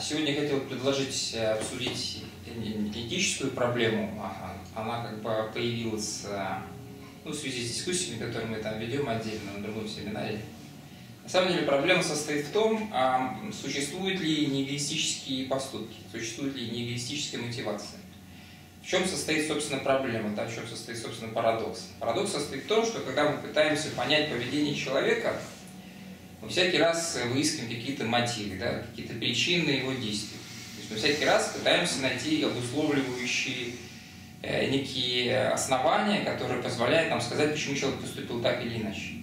Сегодня я хотел предложить обсудить этическую проблему. Она как бы появилась в связи с дискуссиями, которые мы там ведем отдельно на другом семинаре. На самом деле проблема состоит в том, существуют ли неэгоистические поступки, существует ли неэгоистическая мотивация. В чем состоит, собственно, проблема, да, в чем состоит, собственно, парадокс. Парадокс состоит в том, что когда мы пытаемся понять поведение человека, мы всякий раз выискиваем какие-то мотивы, да, какие-то причины его действий. То есть мы всякий раз пытаемся найти обусловливающие некие основания, которые позволяют нам сказать, почему человек поступил так или иначе.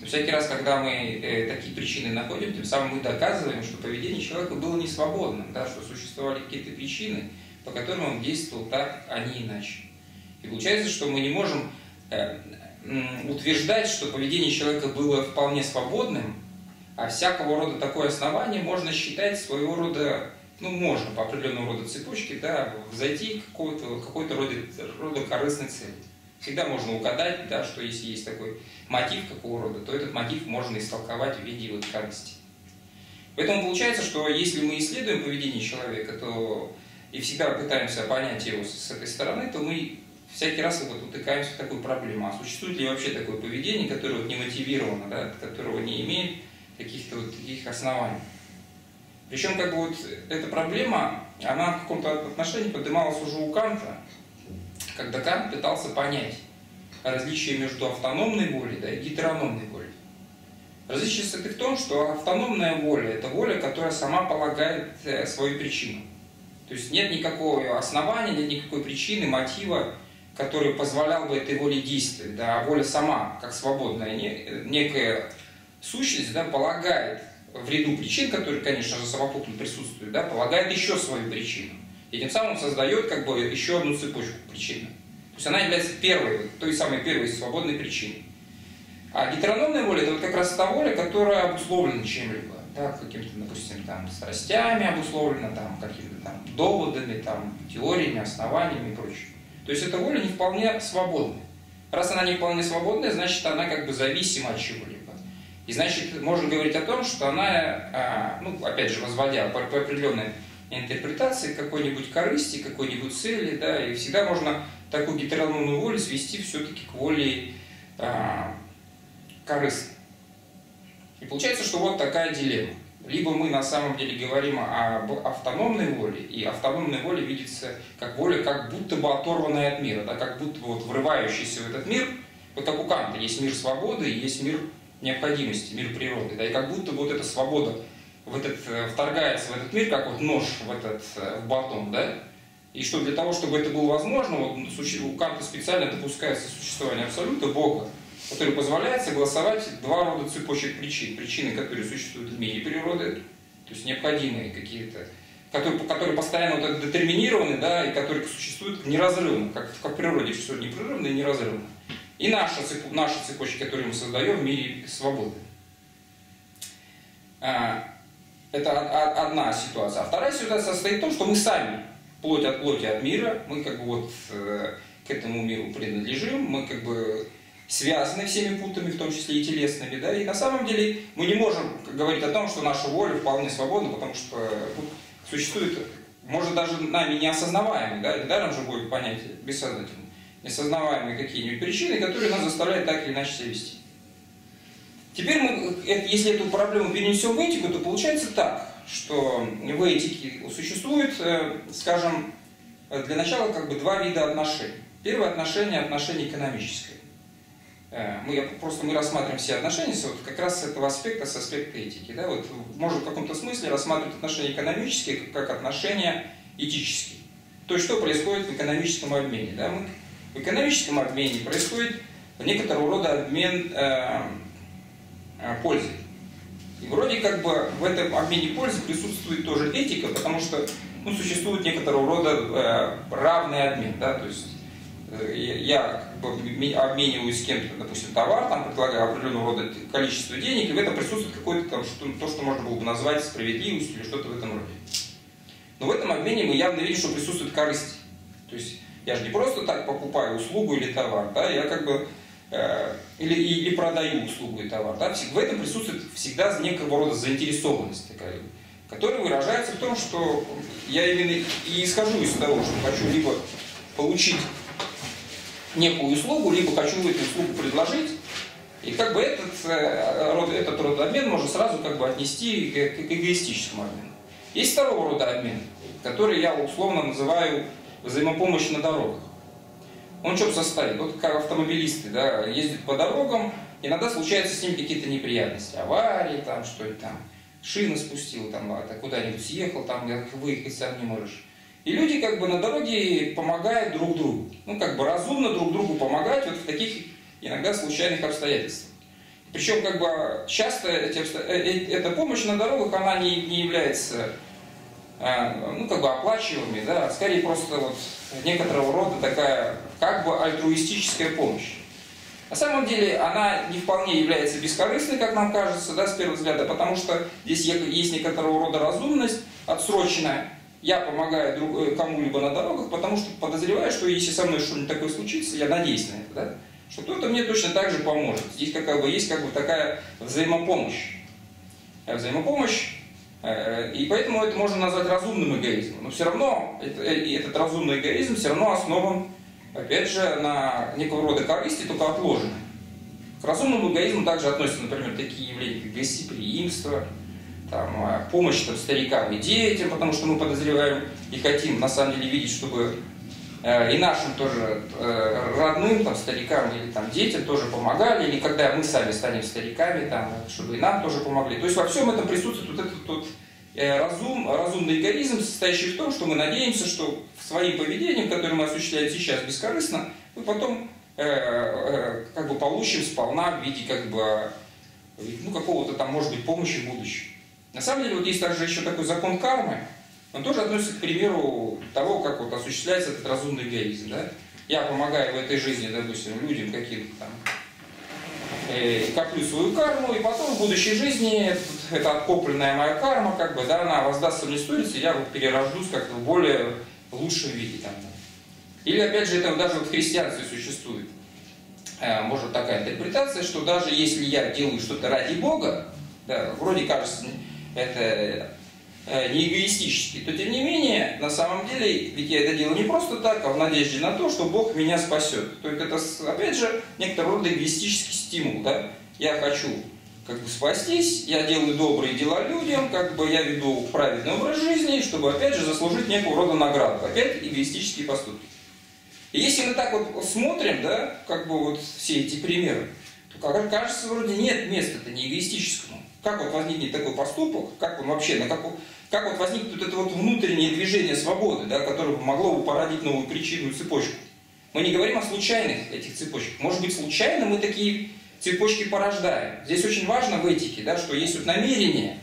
Но всякий раз, когда мы такие причины находим, тем самым мы доказываем, что поведение человека было не свободным, да, что существовали какие-то причины, по которым он действовал так, а не иначе. И получается, что мы не можем утверждать, что поведение человека было вполне свободным, а всякого рода такое основание можно считать своего рода, можно по определенному роду цепочки, да, зайти к какой-то рода корыстной цели. Всегда можно угадать, да, что если есть такой мотив какого рода, то этот мотив можно истолковать в виде вот корысти. Поэтому получается, что если мы исследуем поведение человека, то и всегда пытаемся понять его с этой стороны, то мы всякий раз утыкаемся в такую проблему. А существует ли вообще такое поведение, которое не мотивировано, да, которого не имеет каких-то таких оснований? Причем эта проблема, она в каком-то отношении поднималась уже у Канта, когда Кант пытался понять различие между автономной волей, да, и гетерономной волей. Различие состоит в том, что автономная воля – это воля, которая сама полагает свою причину. То есть нет никакого основания, нет никакой причины, мотива, который позволял бы этой воле действовать. Да, воля сама, как свободная некая сущность, да, полагает в ряду причин, которые, конечно же, совокупно присутствуют, да, полагает еще свою причину. И тем самым создает еще одну цепочку причин. То есть она является той самой первой свободной причиной. А гетерономная воля – это как раз та воля, которая обусловлена чем-либо. Да, какими-то, допустим, страстями обусловлено, какими-то доводами, теориями, основаниями и прочее. То есть эта воля не вполне свободная. Раз она не вполне свободная, значит, она зависима от чего-либо. И значит, можно говорить о том, что она, опять же, возводя по определенной интерпретации какой-нибудь корысти, какой-нибудь цели, да, и всегда можно такую гетерономную волю свести все-таки к воле корыстной. И получается, что вот такая дилемма. Либо мы на самом деле говорим об автономной воле, и автономная воля видится как воля, как будто бы оторванная от мира, да, как будто бы врывающаяся в этот мир, как у Канта, есть мир свободы, есть мир необходимости, мир природы, да, и как будто бы эта свобода вторгается в этот мир, как нож в батон, да, и что для того, чтобы это было возможно, у Канта специально допускается существование абсолюта, Бога, который позволяет согласовать два рода цепочек причин. Причины, которые существуют в мире природы, то есть необходимые какие-то, которые постоянно детерминированы, да, и которые существуют неразрывно, как в природе все непрерывно и неразрывно. И наши цепочки, которые мы создаем в мире свободы. Это одна ситуация. А вторая ситуация состоит в том, что мы сами, плоть от мира, мы к этому миру принадлежим, мы связаны всеми путами, в том числе и телесными, да, и на самом деле мы не можем говорить о том, что наша воля вполне свободна, потому что существует, может, даже нами неосознаваемые, да, недаром же будет понятие бессознательно, неосознаваемые какие-нибудь причины, которые нас заставляют так или иначе себя вести. Теперь мы, если эту проблему перенесем в этику, то получается так, что в этике существует, скажем, для начала два вида отношений. Первое отношение – отношение экономическое. Мы рассматриваем все отношения как раз с этого аспекта, с аспекта этики. Да? Можно в каком-то смысле рассматривать отношения экономические как отношения этические. То есть, что происходит в экономическом обмене. Да? В экономическом обмене происходит некоторого рода обмен пользы. И вроде в этом обмене пользы присутствует тоже этика, потому что существует некоторого рода равный обмен. Да? То есть, я обмениваюсь с кем-то, допустим, товар, предлагаю определенного рода количество денег, и в этом присутствует какое-то то, что можно было бы назвать справедливостью или что-то в этом роде. Но в этом обмене мы явно видим, что присутствует корысть. То есть я же не просто так покупаю услугу или товар, да, я или продаю услугу и товар. Да, в этом присутствует всегда некого рода заинтересованность такая, который выражается в том, что я именно и исхожу из того, что хочу либо получить некую услугу, либо хочу эту услугу предложить, и как бы этот род обмен можно сразу как бы отнести к эгоистическому обмену. Есть второго рода обмен, который я условно называю взаимопомощь на дорогах. Он что состоит? Вот как автомобилисты, да, ездят по дорогам, иногда случаются с ним какие-то неприятности, аварии, там что-нибудь там, шина спустил, там, куда-нибудь съехал, там выехать сам не можешь. И люди как бы на дороге помогают друг другу, ну как бы разумно друг другу помогать вот в таких иногда случайных обстоятельствах. Причем как бы часто эта помощь на дорогах, она не является, ну как бы оплачиваемой, да, скорее просто вот некоторого рода такая как бы альтруистическая помощь. На самом деле она не вполне является бескорыстной, как нам кажется, да, с первого взгляда, потому что здесь есть некоторого рода разумность отсроченная. Я помогаю кому-либо на дорогах, потому что подозреваю, что если со мной что-нибудь такое случится, я надеюсь на это, да, что кто-то мне точно так же поможет. Здесь как бы есть как бы такая взаимопомощь. И поэтому это можно назвать разумным эгоизмом. Но все равно этот разумный эгоизм все равно основан, опять же, на некого рода корысти, только отложенной. К разумному эгоизму также относятся, например, такие явления, как гостеприимство, там, помощь там, старикам и детям, потому что мы подозреваем и хотим, на самом деле, видеть, чтобы и нашим тоже родным, там, старикам или там, детям тоже помогали, или когда мы сами станем стариками, там, чтобы и нам тоже помогли. То есть во всем этом присутствует вот этот вот разумный эгоизм, состоящий в том, что мы надеемся, что своим поведением, которое мы осуществляем сейчас бескорыстно, мы потом как бы получим сполна в виде как бы, ну, какого-то там, может быть, помощи в будущем. На самом деле, вот есть также еще такой закон кармы, он тоже относится к примеру того, как вот осуществляется этот разумный эгоизм. Да? Я помогаю в этой жизни, допустим, людям каким-то там, коплю свою карму, и потом в будущей жизни эта откопленная моя карма, как бы, да, она воздастся мне стоить, и я вот перерождусь как-то в более лучшем виде. Там, да. Или, опять же, это даже вот в христианстве существует. Может такая интерпретация, что даже если я делаю что-то ради Бога, да, вроде кажется, это не эгоистически, то тем не менее, на самом деле, ведь я это делаю не просто так, а в надежде на то, что Бог меня спасет. То есть это, опять же, некоторого рода эгоистический стимул. Да? Я хочу как бы спастись, я делаю добрые дела людям, как бы я веду праведный образ жизни, чтобы, опять же, заслужить некого рода награду. Опять эгоистические поступки. И если мы так вот смотрим, да, как бы вот все эти примеры, то, как кажется, вроде нет места-то не эгоистическому. Как вот возникнет такой поступок, как он вообще, как вот возникнет вот это вот внутреннее движение свободы, да, которое могло бы породить новую причинную цепочку. Мы не говорим о случайных этих цепочках. Может быть, случайно мы такие цепочки порождаем. Здесь очень важно в этике, да, что есть вот намерение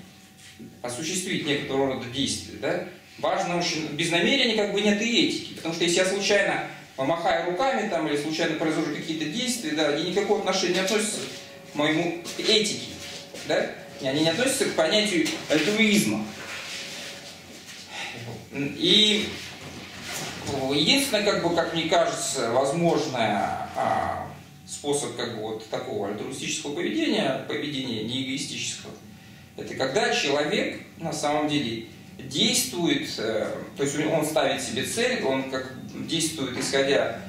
осуществить некоторого рода действия. Да. Важно очень, без намерения как бы нет и этики. Потому что если я случайно помахаю руками там, или случайно произвожу какие-то действия, да, они никакого отношения не относятся к моему этике. Да? Они не относятся к понятию альтруизма. И единственное, как бы, как мне кажется, возможный способ как бы, вот такого альтруистического поведения, поведения не эгоистического, это когда человек на самом деле действует, то есть он ставит себе цель, он как действует исходя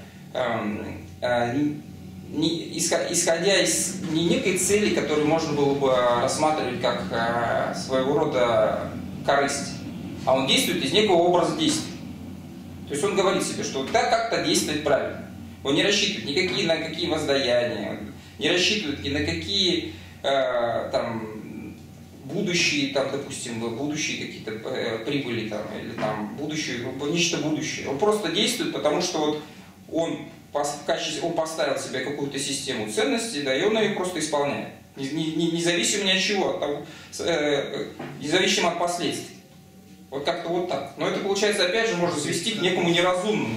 из не некой цели, которую можно было бы рассматривать как своего рода корысть, а он действует из некого образа действий. То есть он говорит себе, что да, как-то действовать правильно. Он не рассчитывает никакие на какие воздаяния, не рассчитывает ни на какие там, будущие, там, допустим, будущие какие-то прибыли там, или там, будущее, нечто будущее. Он просто действует, потому что вот он поставил себе какую-то систему ценностей, да, и он ее просто исполняет, независимо ни от чего, от того, независимо от последствий. Вот как-то вот так. Но это, получается, опять же, можно свести к некому неразумному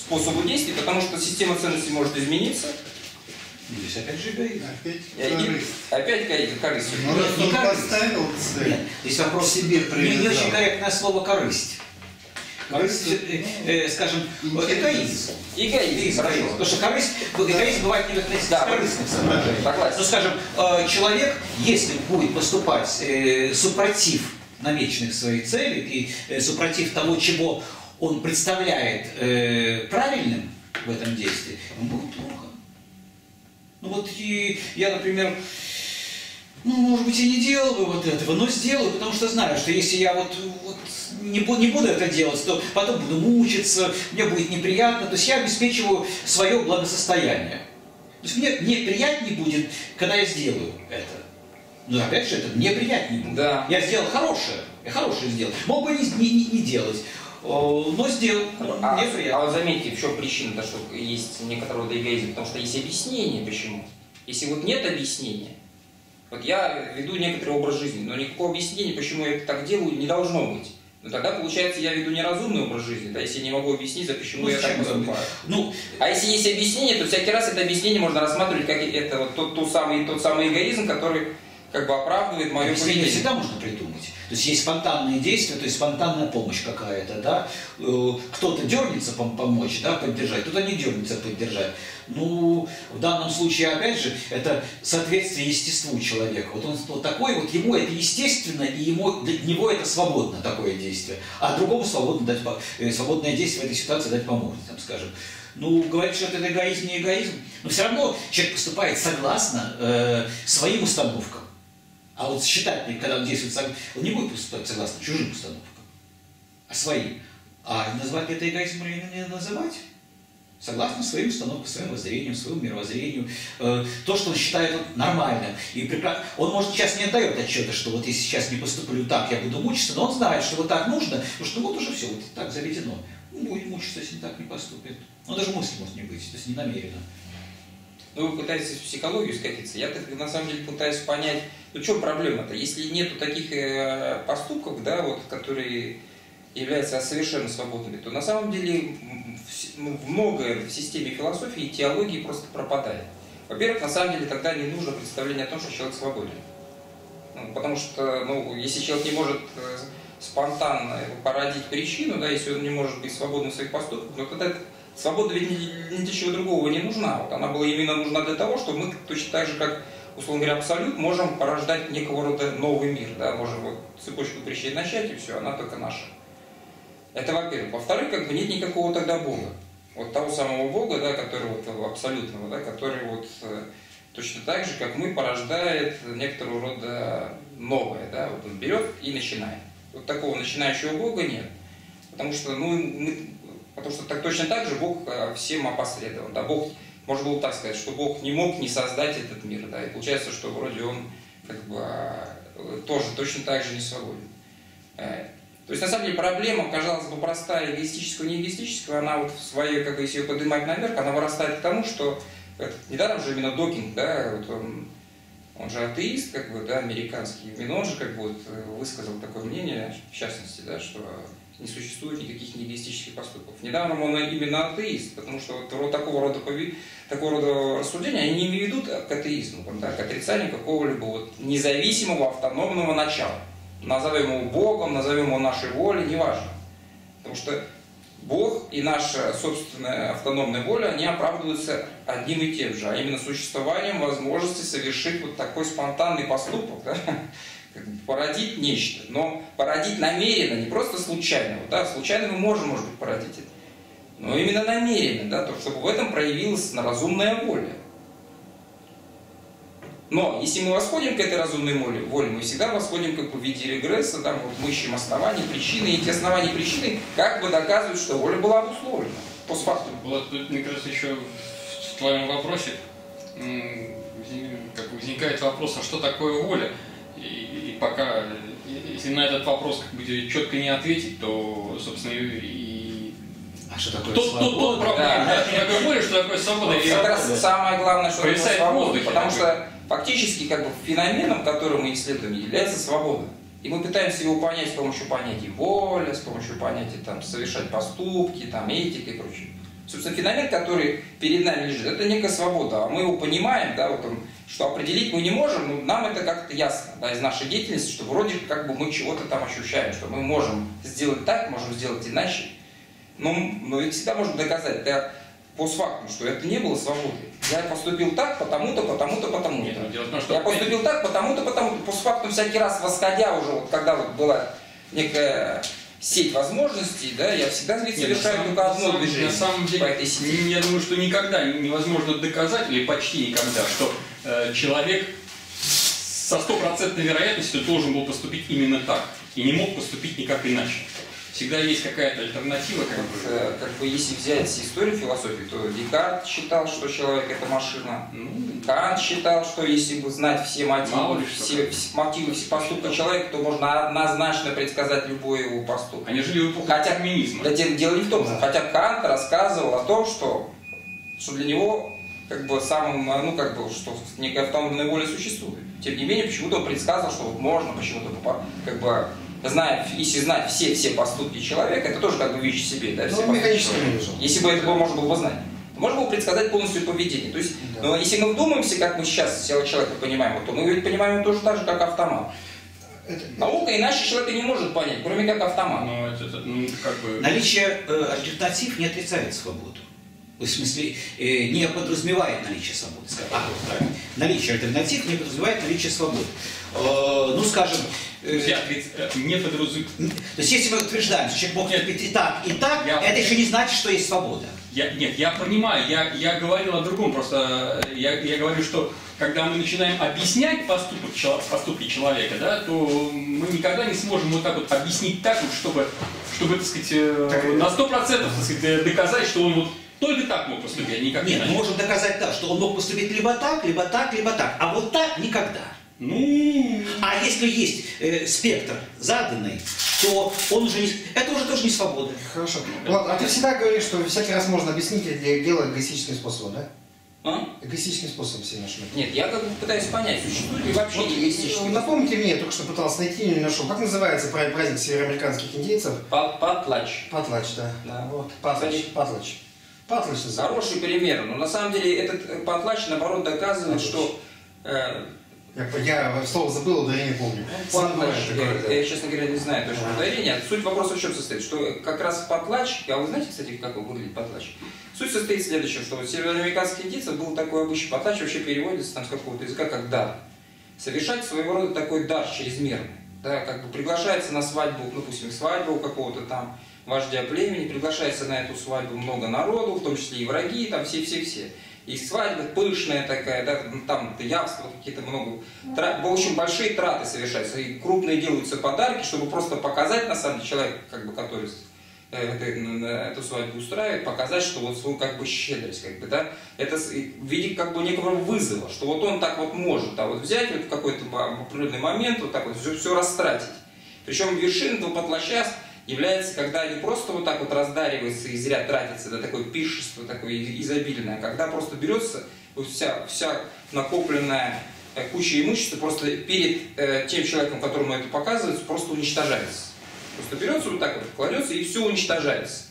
способу действий, потому что система ценностей может измениться. Здесь опять же корысть. Опять корысть. Ну, раз он поставил цель, здесь вопрос себе привязал. Не очень корректное слово «корысть». Корысть, скажем, эгоизм. Эгоизм, хорошо. Потому что эгоизм бывает не относится к корыстным соображениям. Ну, скажем, человек, если будет поступать супротив навечных своих целей, и супротив того, чего он представляет правильным в этом действии, ему будет плохо. Ну вот и я, например, ну, может быть, и не делал бы вот этого, но сделаю, потому что знаю, что если я не буду это делать, то потом буду мучиться, мне будет неприятно, то есть я обеспечиваю свое благосостояние. То есть мне неприятнее будет, когда я сделаю это. Но опять же, это мне приятнее будет. Да. Я сделал хорошее, я хорошее сделал. Мог бы не делать, но сделал, мне приятно. А вот заметьте, в чем причина, что есть некоторого рода эгоизм, потому что есть объяснение почему. Если вот нет объяснения, вот я веду некоторый образ жизни, но никакого объяснения, почему я так делаю, не должно быть. Но тогда, получается, я веду неразумный образ жизни, да, если я не могу объяснить, за почему я так поступаю. А если есть объяснение, то всякий раз это объяснение можно рассматривать как это, вот, тот самый эгоизм, который как бы оправдывает мое поведение. Всегда можно придумать. То есть есть спонтанные действия, то есть спонтанная помощь какая-то, да. Кто-то дернется помочь, да, поддержать, кто-то не дернется поддержать. Ну, в данном случае, опять же, это соответствие естеству человека. Вот он вот такой, вот ему это естественно, и ему, для него это свободно, такое действие. А другому свободно дать, свободное действие в этой ситуации дать поможет, там, скажем. Ну, говорит, что это эгоизм, не эгоизм. Но все равно человек поступает согласно своим установкам. А вот считать, когда он действует согласно, он не будет поступать согласно чужим установкам, а своим. А назвать это эгоизмом или не называть? Согласно своим установкам, своим воззрениям, своему мировоззрению. То, что он считает нормальным. И прекрасно. Он, может, сейчас не отдает отчета, что вот если сейчас не поступлю так, я буду мучиться, но он знает, что вот так нужно, потому что вот уже все, вот так заведено. Он будет мучиться, если так не поступит. Он даже мысли может не быть, то есть не намеренно. Но вы пытаетесь в психологию скатиться. Я на самом деле пытаюсь понять, ну в чем проблема-то, если нету таких поступков, да, вот, которые являются совершенно свободными, то на самом деле многое в системе философии и теологии просто пропадает. Во-первых, на самом деле тогда не нужно представление о том, что человек свободен. Ну, потому что, ну, если человек не может спонтанно породить причину, да, если он не может быть свободным в своих поступках, то тогда свобода ведь ни для чего другого не нужна. Вот она была именно нужна для того, чтобы мы точно так же, как, условно говоря, абсолют, можем порождать некого рода новый мир. Да? Можем вот цепочку причин начать, и все, она только наша. Это во-первых. Во-вторых, как бы нет никакого тогда Бога. Вот того самого Бога, да, который вот абсолютного, да, который вот точно так же, как мы, порождает некоторого рода новое. Да? Вот он берет и начинает. Вот такого начинающего Бога нет. Потому что, ну, потому что так, точно так же Бог всем опосредован. Да? Бог, можно было так сказать, что Бог не мог не создать этот мир. Да? И получается, что вроде он как бы тоже точно так же не свободен. То есть на самом деле проблема, казалось бы, простая, эгоистическая, не эгоистическая, она вот в своей, как бы, если ее поднимать наверх, она вырастает к тому, что недаром же именно Докинз, да, вот он же атеист, как бы, да, американский, именно он же как бы вот высказал такое мнение, в частности, да, что не существует никаких неэгоистических поступков. Недавно он именно атеист, потому что вот такого рода рассуждения они не ведут к атеизму, да, к отрицанию какого-либо вот независимого автономного начала. Назовем его Богом, назовем его нашей волей, неважно. Потому что Бог и наша собственная автономная воля, они оправдываются одним и тем же, а именно существованием возможности совершить вот такой спонтанный поступок, да? Породить нечто, но породить намеренно, не просто случайно. Да? Случайно мы можем, может быть, породить это, но именно намеренно, да? То, чтобы в этом проявилась разумная воля. Но если мы восходим к этой разумной воле, мы всегда восходим как бы в виде регресса, да? Вот мы ищем основания, причины, и эти основания причины как бы доказывают, что воля была обусловлена. Постфактум. Вот тут, мне кажется, еще в твоем вопросе как возникает вопрос, а что такое воля? И пока, если на этот вопрос как бы четко не ответить, то, собственно, и... А что такое свобода? Тот проблем, да, что такое воля, что такое свобода. Это раз самое главное, что такое свобода, потому что фактически как бы феноменом, который мы исследуем, является свобода. И мы пытаемся его понять с помощью понятий воля, с помощью понятий там, совершать поступки, там, этика и прочее. Собственно, феномен, который перед нами лежит, это некая свобода. А мы его понимаем, да, вот он, что определить мы не можем, но нам это как-то ясно, да, из нашей деятельности, что вроде как бы мы чего-то там ощущаем, что мы можем сделать так, можем сделать иначе. Но ведь всегда можно доказать, да, постфактум, что это не было свободы. Я поступил так, потому-то, потому-то, потому-то. Я поступил так, потому-то, потому-то. Постфактум всякий раз, восходя уже, вот, когда вот была некая сеть возможностей, да, я всегда совершаю только одно движение. На самом деле, по этой сети. Я думаю, что никогда невозможно доказать, или почти никогда, что человек со стопроцентной вероятностью должен был поступить именно так. И не мог поступить никак иначе. Всегда есть какая-то альтернатива. Как бы, если взять историю философии, то Декарт считал, что человек — это машина. Кант считал, что если бы знать все мотивы, все поступки человека, то можно однозначно предсказать любой его поступок. Они жили в эпоху коммунизма. Да, дело не в том, хотя Кант рассказывал о том, что для него как бы самым, ну как бы, что некая автономная воля существует. Тем не менее, почему-то он предсказывал, что вот можно почему-то как бы, если знать все поступки человека, это тоже как бы вещь в себе, да, все механически. Если бы это было, можно было бы знать, можно было предсказать полностью поведение. То есть, да. Но если мы вдумаемся, как мы сейчас человека понимаем, то мы ведь понимаем его тоже так же, как автомат. Наука иначе человека не может понять, кроме как автомат. Но это, ну, как бы... Наличие альтернатив не отрицает свободу. В смысле, не подразумевает наличие свободы. Наличие альтернатив не подразумевает наличие свободы. Ну, скажем... не подразумевает. То есть, если мы утверждаем, что человек мог быть и так, это еще не значит, что есть свобода. Нет, я понимаю, я говорил о другом. Просто я говорю, что когда мы начинаем объяснять поступки человека, да, то мы никогда не сможем вот так вот объяснить так, вот, чтобы так сказать, на 100% так сказать, доказать, что он вот только так мог поступить, а никак не так. Нет, мы можем доказать, да, что он мог поступить либо так, либо так, либо так. А вот так никогда. Ну... А если есть спектр заданный, то он уже не... Это уже тоже не свобода. Хорошо. Влад, а ты всегда говоришь, что всякий раз можно объяснить дело эгоистическим способом, да? Эгоистическим способом все нашли. Нет, я как бы пытаюсь понять, существует ли вообще эгоистический. Напомните мне, я только что пытался найти, не нашел. Как называется праздник североамериканских индейцев? Патлач. Патлач, да. Да. Вот. Патлач. Патлач. Хороший пример, но на самом деле этот патлач, наоборот, доказывает, что... Я слово забыл, ударение помню. Я, честно говоря, не знаю точно ударение. Суть вопроса в чем состоит? Что как раз патлач, а вы знаете, кстати, как выглядит патлач? Суть состоит в следующем, что у североамериканских индийцев был такой обычай, патлач вообще переводится там с какого-то языка как дар. Совершать своего рода такой дар чрезмерный. Да, как бы приглашается на свадьбу, ну, допустим, свадьбу какого-то там вождя племени, приглашается на эту свадьбу много народу, в том числе и враги, там все-все-все. И свадьба пышная такая, да, там явства какие-то много. В общем, большие траты совершаются, и крупные делаются подарки, чтобы просто показать, на самом деле, человек, как бы, который эту свадьбу устраивает, показать, что вот свою, как бы, щедрость, как бы, да, это в виде, как бы, некого вызова, что вот он так вот может, а вот взять вот в какой-то определенный момент, вот так вот все растратить. Причем вершина этого патлача является, когда они просто вот так вот раздариваются и зря тратятся, да, такое пиршество, такое изобильное, когда просто берется вот вся накопленная куча имущества, просто перед тем человеком, которому это показывается, просто уничтожается. Просто берется вот так вот, кладется и все уничтожается.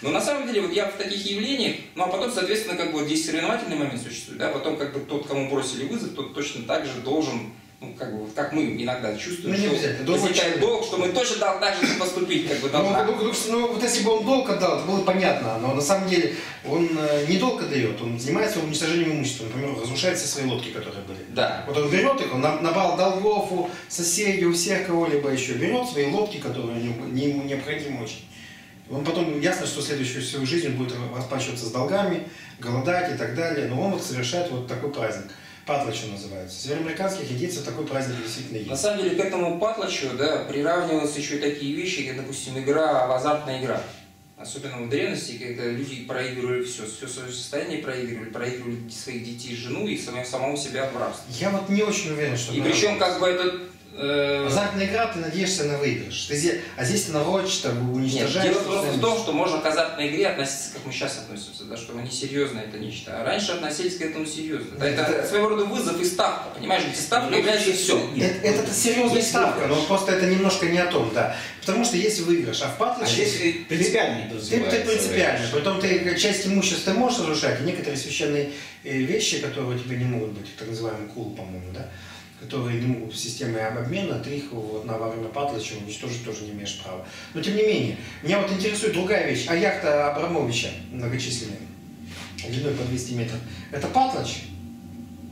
Но на самом деле вот я в таких явлениях, ну а потом, соответственно, как бы вот здесь соревновательный момент существует, да, потом как бы тот, кому бросили вызов, тот точно так же должен... Ну, как бы, как мы иногда чувствуем, ну, что возникает долг, что мы точно так же поступить, как бы, должна. Ну, вот если бы он долг отдал, это было понятно, но на самом деле он не долг отдает, он занимается уничтожением имущества, например, разрушает все свои лодки, которые были. Да. Вот он берет их, он набрал долгов у соседей, у всех кого-либо еще, берет свои лодки, которые ему необходимы очень. Он потом, ясно, что следующую всю жизнь он будет расплачиваться с долгами, голодать и так далее, но он вот совершает вот такой праздник. Патлачу называется. Североамериканских индейцев такой праздник действительно есть. На самом деле к этому патлачу, да, приравниваются еще и такие вещи, как, допустим, азартная игра. Особенно в древности, когда люди проигрывали все свое состояние, проигрывали своих детей, жену и самого себя в рабство. Я вот не очень уверен, что... И причем как бы этот... Азартная игра, ты надеешься на выигрыш. А здесь ты наводишь, уничтожаешь... Нет, дело просто в том, что можно к азартной игре относиться, как мы сейчас относимся, да, что мы несерьезно это нечто. А раньше относились к этому серьезно. Да, это своего рода вызов и ставка, понимаешь? Ведь ставка является все. Это серьезная ставка, но просто это немножко не о том, да. Потому что есть выигрыш, а в патлаче... здесь принципиально не развивается. Ты принципиально. Притом ты часть имущества можешь разрушать, и некоторые священные вещи, которые у тебя не могут быть, так называемый кул, по-моему, да? Которые не могут в системе обмена, ты их вот на во время патлача уничтожить тоже не имеешь права. Но тем не менее, меня вот интересует другая вещь, а яхта Абрамовича многочисленная. длиной по 200 метров. Это патлач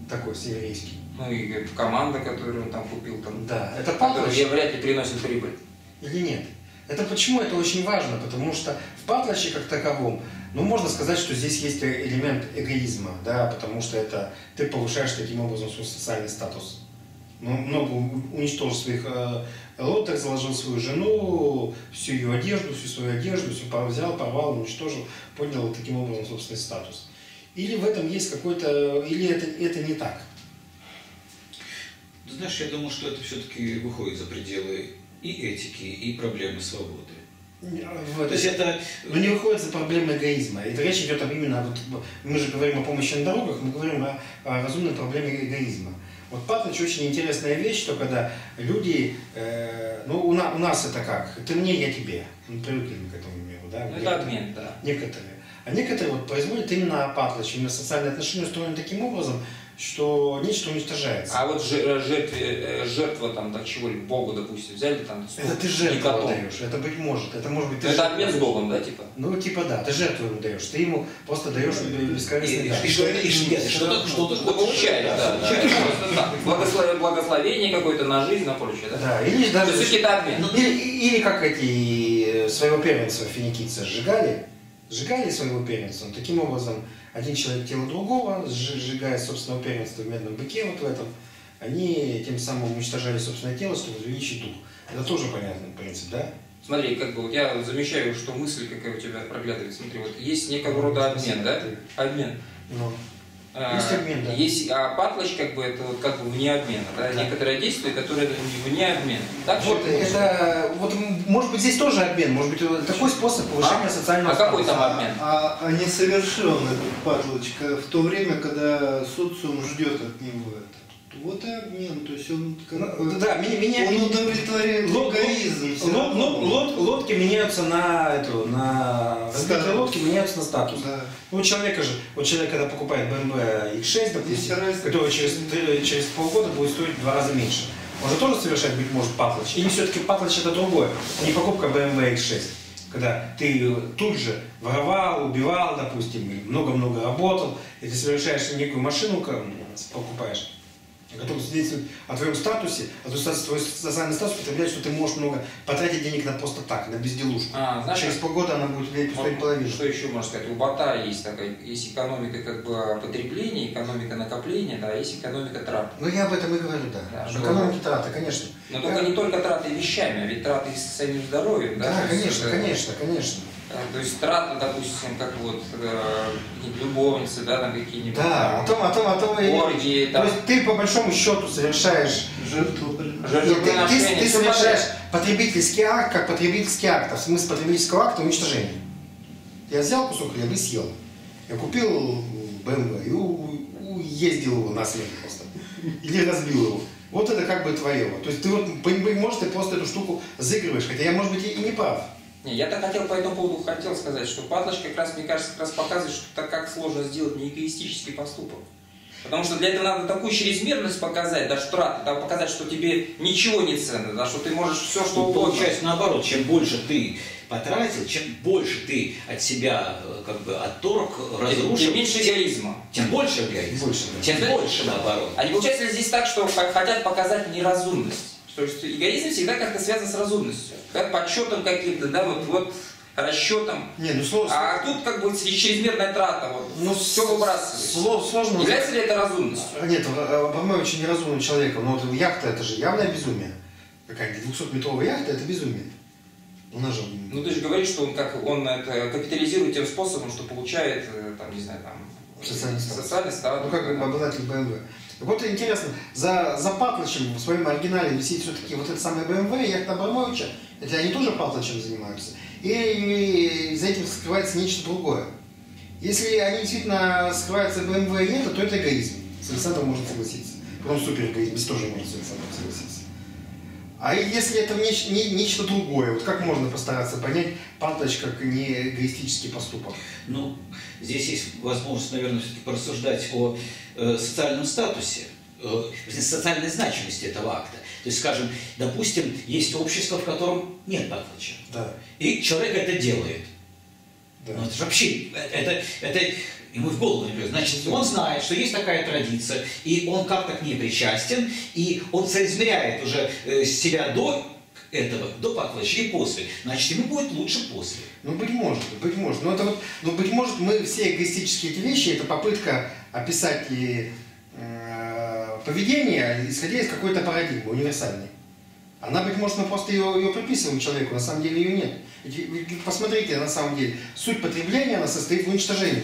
такой еврейский. Ну и команда, которую он там купил. Там, да, это патлач. Который вряд ли приносит прибыль. Или нет. Это почему это очень важно? Потому что в патлаче как таковом, ну можно сказать, что здесь есть элемент эгоизма, да, потому что это ты повышаешь таким образом свой социальный статус. Ну, много уничтожил своих лодок, заложил свою жену, всю ее одежду, всю свою одежду, все взял, порвал, уничтожил, поднял таким образом собственный статус. Или в этом есть какой-то, или это не так? Ты знаешь, я думаю, что это все-таки выходит за пределы и этики, и проблемы свободы. Вот. То есть это... Но не выходит за проблемы эгоизма. Это речь идет об именно... Вот, мы же говорим о помощи на дорогах, мы говорим о разумной проблеме эгоизма. Вот патлач очень интересная вещь, что когда люди... ну, у нас это как? Ты мне, я тебе. Мы привыкли к этому миру, да? Ну, это обмен, да. Некоторые. А некоторые вот производят именно патлач. Именно социальные отношения устроены таким образом, что нечто уничтожается. А вот жертва там да, чего-либо, Богу, допустим, взяли там... Это ты жертву отдаешь, это быть может. Это может быть... Ты это обмен с Богом, да, типа? Ну, типа да, ты жертву ему даешь, ты ему просто даешь бескорыстный дар. Что-то получаешь, да. Благословение какое-то на жизнь, на прочее, да? Да, или даже... Или как эти своего первенца финикийца сжигали своего первенца, но таким образом один человек тело другого, сжигая собственного первенства в медном быке, вот в этом, они тем самым уничтожали собственное тело, чтобы увеличить дух. Это тоже понятный принцип, да? Смотри, как бы я замечаю, что мысль какая у тебя проглядывает. Смотри, вот есть некого рода обмен, да? Обмен. Ну. Есть обмен, да. Есть, а патлач как бы это вот как бы вне обмена, да? Да. Некоторое действие, которое вне обмена. Так вот, это, вот, может быть, здесь тоже обмен, может быть, такой способ повышения социального статуса. А какой там обмен? А несовершенный патлач в то время, когда социум ждет от него это. Вот и обмен, то есть он как он удовлетворяет эгоизм. Лодки меняются на эту, на разбитые лодки меняются на статус. Да. Ну, человек, когда покупает BMW X6, допустим, который через полгода будет стоить в 2 раза меньше. Он же тоже совершать быть может патлач. Или все-таки патлач это другое, не покупка BMW X6. Когда ты тут же воровал, убивал, допустим, много-много работал, и ты совершаешь некую машину, покупаешь. Который свидетельствует о твоем статусе, а твой социальный статус представляет, что ты можешь много потратить денег на просто так, на безделушку. Знаешь, через полгода она будет влиять половину. Что еще можно сказать? У Батая есть такая, есть экономика как бы потребления, экономика накопления, да, есть экономика трат. Ну я об этом и говорю, да. Экономика траты, конечно. Но только не только траты вещами, а ведь траты и самим здоровьем, да? Да, конечно. То есть траты, допустим, как вот любовницы, да, там какие-нибудь. Да, оргии, там. То есть ты по большому счету совершаешь жертву. Ты совершаешь потребительский акт, как потребительский акт, а смысл потребительского акта уничтожение. Я взял кусок хлеба и съел. Я купил BMW и уездил его на смерть просто. Или разбил его. Вот это как бы твое. То есть ты вот, может, ты просто эту штуку заигрываешь, хотя я, может быть, и не прав. Я-то хотел по этому поводу сказать, что патлач как раз, мне кажется, показывает, что так как сложно сделать неэгоистический поступок. Потому что для этого надо такую чрезмерность показать, даже траты, да, показать, что тебе ничего не ценно, да, что ты можешь все, что угодно. Получается наоборот, чем больше ты потратил, чем больше ты от себя как бы отторг, разрушил, тем меньше эгоизма. Тем больше эгоизма. Тем больше, наоборот. А не получается здесь так, что хотят показать неразумность. То есть эгоизм всегда как-то связан с разумностью, как подсчетом каким-то, да, вот расчетом. Не, ну сложно. А тут как бы чрезмерная трата, вот, ну, все выбрасывается. Сложно. Является ли это разумностью? Нет, по-моему, очень неразумным человеком, но вот яхта это же явное безумие. Какая-нибудь 200-метровая яхта это безумие. У нас же... Ну ты же говоришь, что он это капитализирует тем способом, что получает, там, не знаю, там... Социальный статус. Ну как обладатель BMW. Вот интересно, за патлачем в своем оригинале висит все-таки вот это самое BMW, яхта Абрамовича, это они тоже патлачем занимаются, и за этим скрывается нечто другое. Если они действительно скрываются BMW и это, то это эгоизм. С Александром можно согласиться. Потом суперэгоизм тоже можно с Александром согласиться. А если это нечто другое, вот как можно постараться понять патлач как не эгоистический поступок? Ну, здесь есть возможность, наверное, все-таки порассуждать о социальном статусе, социальной значимости этого акта. То есть, скажем, допустим, есть общество, в котором нет патлача, да. И человек это делает. Да. Но это же вообще, это ему в голову не придет. Значит, он знает, что есть такая традиция, и он как-то к ней причастен, и он соизмеряет уже себя до этого, до поклажи и после. Значит, ему будет лучше после. Ну, быть может, быть может. Но это вот, ну, быть может, мы все эгоистические эти вещи, это попытка описать и поведение, исходя из какой-то парадигмы универсальной. Она, быть может, мы просто ее приписываем человеку, на самом деле ее нет. Посмотрите, на самом деле, суть потребления, она состоит в уничтожении.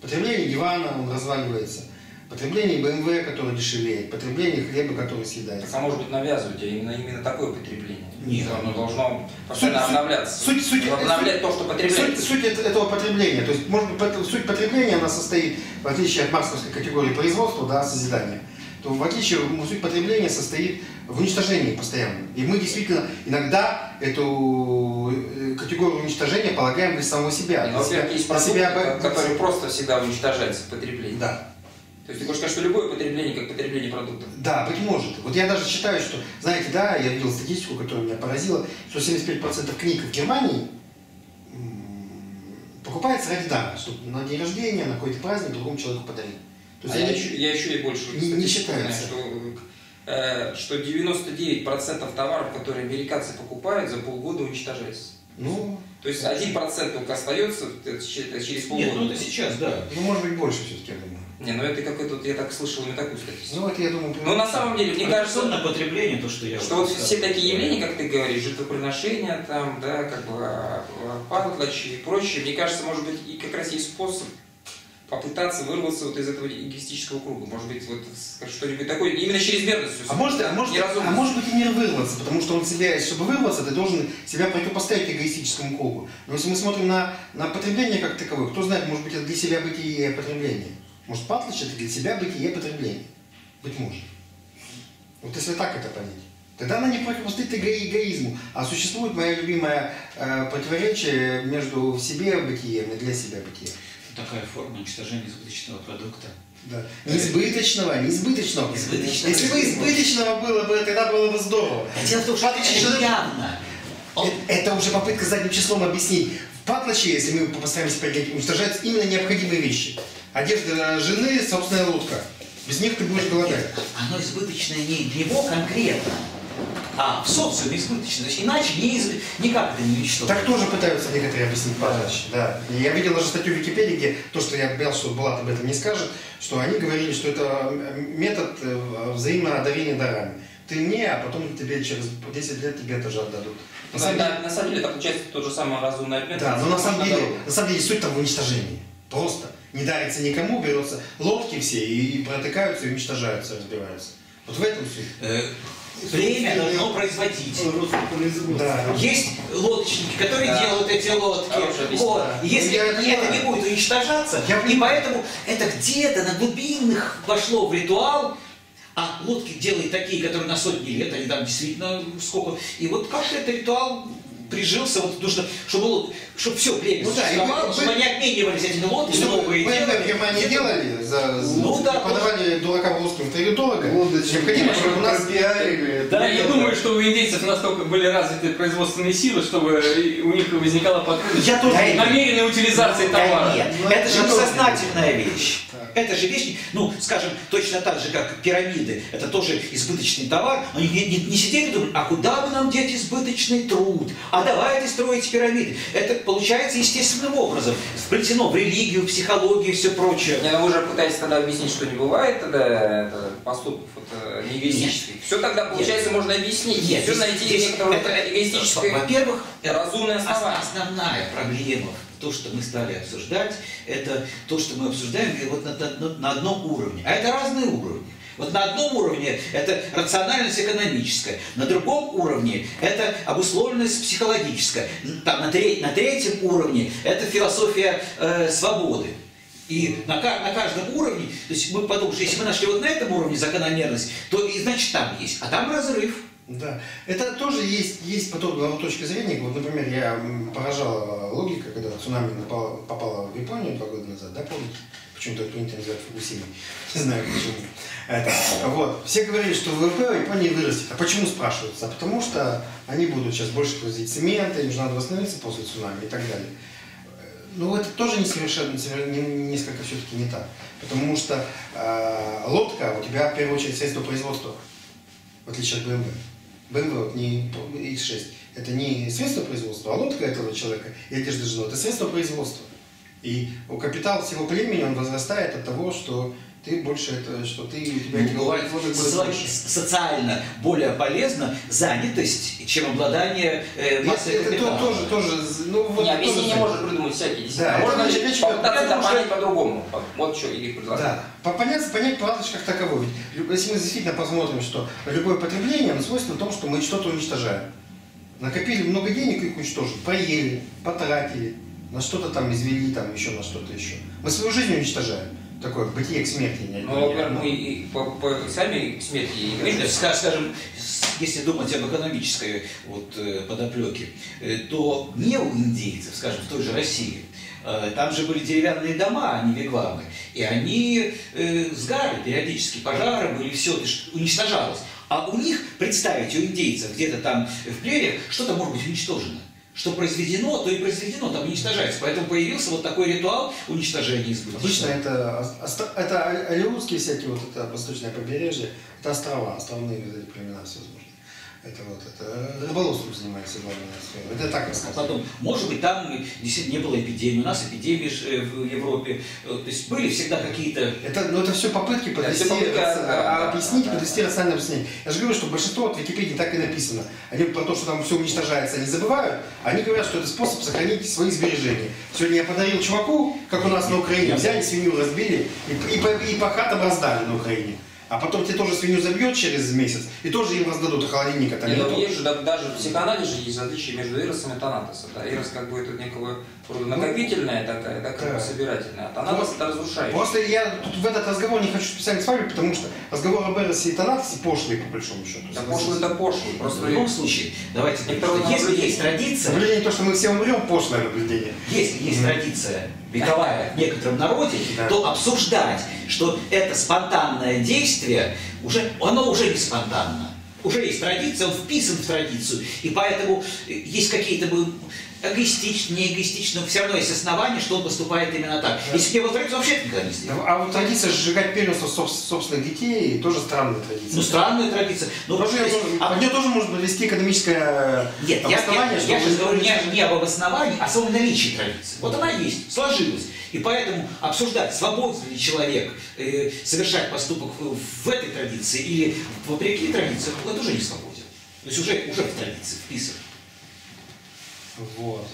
Потребление дивана, он разваливается. Потребление БМВ, которое дешевеет. Потребление хлеба, который съедается. Так, а может быть, навязывать именно такое потребление? Нет. Оно должно постоянно обновляться. Обновлять то, что потребляется. Суть этого потребления. То есть, может быть, суть потребления, она состоит, в отличие от марксовской категории производства, да, созидания. То, в отличие, суть потребления состоит в уничтожении постоянном. И мы действительно иногда эту категорию уничтожения полагаем для самого себя. И, во-первых, есть продукты, которые просто всегда уничтожаются в потреблении. Да. То есть ты хочешь сказать, что любое потребление, как потребление продуктов? Да, быть может. Вот я даже считаю, что, знаете, да, я видел статистику, которая меня поразила, что 75% книг в Германии покупается ради дара, чтобы на день рождения, на какой-то праздник другому человеку подарить. То есть я еще и больше не считаю, что 99% товаров, которые американцы покупают, за полгода уничтожаются. Ну, то есть 1% только остается через полгода. Нет, ну это сейчас, да. Ну, может быть, больше все-таки, я думаю. Не, ну это как-то, вот я так слышал, именно такую статистику. Ну, это, я думаю, но на самом деле, мне кажется, на потребление, то, что я... Что вот все такие явления, как ты говоришь, жертвоприношения, там, да, как бы, патлачи и прочее, мне кажется, может быть, и как раз есть способ попытаться вырваться вот из этого эгоистического круга. Может быть, вот что-нибудь такое, именно чрезмерностью. А может быть и не вырваться, потому что он себя, чтобы вырваться, ты должен себя противопоставить эгоистическому кругу. Но если мы смотрим на потребление как таковое, кто знает, может быть, это для себя бытие потребление. Может, патлач — это для себя бытие потребление. Быть может. Вот если так это понять. Тогда она не противостоит эгоизму, а существует моя любимая противоречие между в себе бытием и для себя бытием. Такая форма уничтожения избыточного продукта. Да. Неизбыточного. Если бы избыточного было бы, тогда было бы здорово. Дело в том, что это уже попытка задним числом объяснить. В патлаче, если мы постараемся поднять, уничтожаются именно необходимые вещи. Одежда жены, собственная лодка. Без них ты будешь голодать. Оно избыточное не для него конкретно, а в социуме избыточно. Иначе никак это не уничтожить. Так тоже пытаются некоторые объяснить патлач. Да. Да. Я видел даже статью в Википедии, где то, что я боялся, что Булат об этом не скажет, что они говорили, что это метод взаимного дарения дарами. Ты мне, а потом тебе через 10 лет тебе тоже отдадут. На самом деле это получается тот же самый разумный обмен. Да, но на самом деле суть там в уничтожении. Просто. Не дарится никому, берутся лодки все и протыкаются, и уничтожаются, разбиваются. Вот в этом суть. Время должно производить. Да. Есть лодочники, которые делают эти лодки. Вот. Если это не будет уничтожаться, и поэтому это где-то на глубинных вошло в ритуал, а лодки делают такие, которые на сотни лет, они там действительно сколько. И вот как-то этот ритуал прижился, вот нужно, чтобы все время существовало, чтобы они обменивались эти лодки. Мы в Германии делали, подавали дуракам русским таргетолога, необходимо, чтобы у нас пиарили. Да, я думаю, что у индейцев настолько были развиты производственные силы, чтобы у них возникала потребность намеренной утилизации товара. Нет, это же несознательная вещь. Это же вещь, ну, скажем, точно так же, как пирамиды, это тоже избыточный товар, но они не сидели и думали, а куда бы нам деть избыточный труд, а давайте строить пирамиды. Это получается естественным образом, вплетено в религию, психологию и все прочее. Я уже пытаюсь тогда объяснить, что не бывает тогда поступков эгоистических. Все тогда, получается, можно объяснить. Нет, все найти некоторое эгоистическое. Во-первых, разумное основание. Основная проблема. То, что мы стали обсуждать, это то, что мы обсуждаем вот на одном уровне. А это разные уровни. Вот на одном уровне это рациональность экономическая, на другом уровне это обусловленность психологическая, там, на третьем уровне это философия свободы. И на каждом уровне, то есть мы подумали, что если мы нашли вот на этом уровне закономерность, то и значит там есть, а там разрыв. Да, это тоже есть подобная точка зрения. Вот, например, я поражала логика, когда цунами попала в Японию 2 года назад, да, помните? Почему-то принято называть Фукусимой. Не знаю, почему. Вот. Все говорили, что ВВП в Японии вырастет. А почему, спрашивается? А потому что они будут сейчас больше производить цемента, им же надо восстановиться после цунами и так далее. Ну, это тоже несовершенно, несколько все-таки не так. Потому что лодка у тебя, в первую очередь, средство производства, в отличие от БМВ. БМВ вот, не X6. Это не средство производства, а лодка этого человека и одежды жены. Это средство производства. И капитал всего племени, он возрастает от того, что ты больше, это, что ты, у тебя не бывает лодок больше. Социально более полезна занятость, чем обладание массой капитала. Тоже, ну, вот не, тоже не может придумать всякие действия. Да, можно речь по-другому. Вот что или предлагать. Да. Понять платочку как таковой. Если мы действительно посмотрим, что любое потребление, оно свойственно в том, что мы что-то уничтожаем. Накопили много денег и их уничтожили. Поели, потратили, на что-то там извели, там еще на что-то еще. Мы свою жизнь уничтожаем. Такое бытие к смерти. Мы сами к смерти, скажем, если думать об экономической вот, подоплеке, то не у индейцев, скажем, в той же России, там же были деревянные дома, а не вигвамы, и они сгорали периодически, пожары были, все уничтожалось. А у них, представьте, у индейцев где-то там в прериях что-то может быть уничтожено. Что произведено, то и произведено, там уничтожается. Поэтому появился вот такой ритуал уничтожения избыточного. Обычно это алиутские всякие, вот это восточное побережье, это острова, островные племена всевозможные. Это вот, это рыболовством занимается главная сфера. Это так рассказать. А потом, может быть, там действительно не было эпидемии, у нас эпидемии в Европе. То есть были всегда какие-то... Это все попытки подвести рациональное объяснение. Я же говорю, что большинство от Википедии так и написано. Они про то, что там все уничтожается, они забывают. Они говорят, что это способ сохранить свои сбережения. Сегодня я подарил чуваку, как у нас на Украине, взяли свинью, разбили и по хатам раздали на Украине. А потом тебе тоже свинью забьет через месяц, и тоже им раздадут у холодильника. Даже в психоанализе есть различия между иросом и танатосом. Да? Ирос как бы это некого рода накопительная такая, да. Собирательная, а танатос это разрушает. Просто я тут в этот разговор не хочу специально с вами, потому что разговор об иросе и танатосе пошлый, по большому счету. Да пошлый это пошлый. Просто в любом случае, давайте, если есть традиция... Наблюдение то, что мы все умрем, пошлое наблюдение. Если есть традиция вековая в некотором народе, то обсуждать, что это спонтанное действие, оно уже не спонтанно. Уже есть традиция, он вписан в традицию. И поэтому есть какие-то эгоистичные, не эгоистичные, но все равно есть основания, что он поступает именно так. Если не было традиции, вообще никогда не сделал. А вот традиция сжигать первенство собственных детей тоже странная традиция. Ну, странная традиция. Но мне тоже можно довести экономическое обоснование. Я же говорю не об обосновании, а о самом наличии традиции. Вот она есть, сложилась. И поэтому обсуждать, свободен ли человек совершать поступок в этой традиции или вопреки традициям, это уже не свободен. То есть уже в традиции вписан. Вот.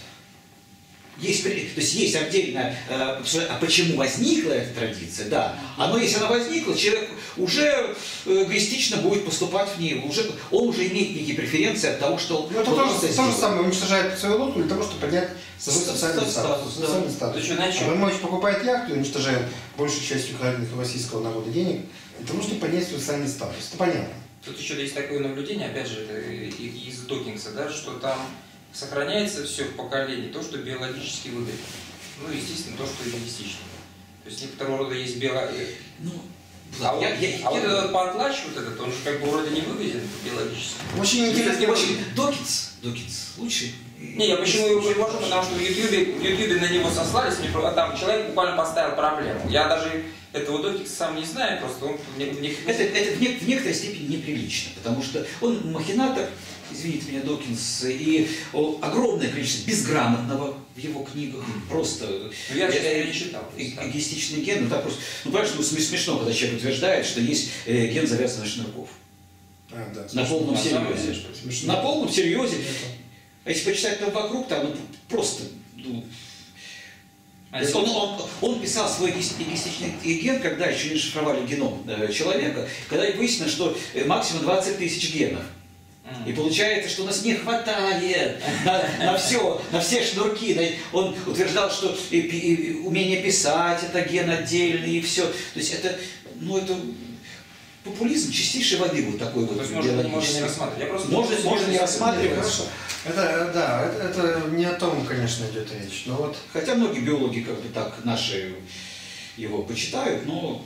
То есть есть отдельно, а почему возникла эта традиция, да. Но если она возникла, человек уже эгоистично будет поступать в ней, он уже имеет некие преференции от того, что он... Ну, это тоже самое, уничтожает свою лодку для того, чтобы поднять социальный статус. Абрамович покупает яхту и уничтожает большую часть украденных у российского народа денег для того, чтобы поднять социальный статус. Это понятно. Тут еще есть такое наблюдение, опять же, это из Докинза, да, что там... Сохраняется все в поколении, то, что биологически выгодно. Ну, естественно, то, что эгоистично. То есть некоторого рода есть биология. Вот этот потлач, вот этот, он же как бы вроде не выгоден биологически. Очень интересно. Докинз лучше. Не, я почему его привожу, потому что в Ютубе на него сослались, там человек буквально поставил проблему. Я даже этого Докинза сам не знаю, просто он... Это в некоторой степени неприлично, потому что он махинатор, извините меня, Докинз, и огромное количество безграмотного в его книгах, просто эгоистичный ген. Ну, конечно, смешно, когда человек утверждает, что есть ген завязанных шнурков. На полном серьезе. На полном серьезе. А если почитать там вокруг, там просто... Он писал свой эгоистичный ген, когда еще не шифровали геном человека, когда выяснилось, что максимум 20 тысяч генов. И получается, что у нас не хватает на все шнурки. Он утверждал, что умение писать – это ген отдельный и все. То есть это популизм чистейшей воды вот такой вот. То есть можно не рассматривать. Можно не рассматривать. Это не о том, конечно, идет речь. Но вот... Хотя многие биологи как бы так наши его почитают, но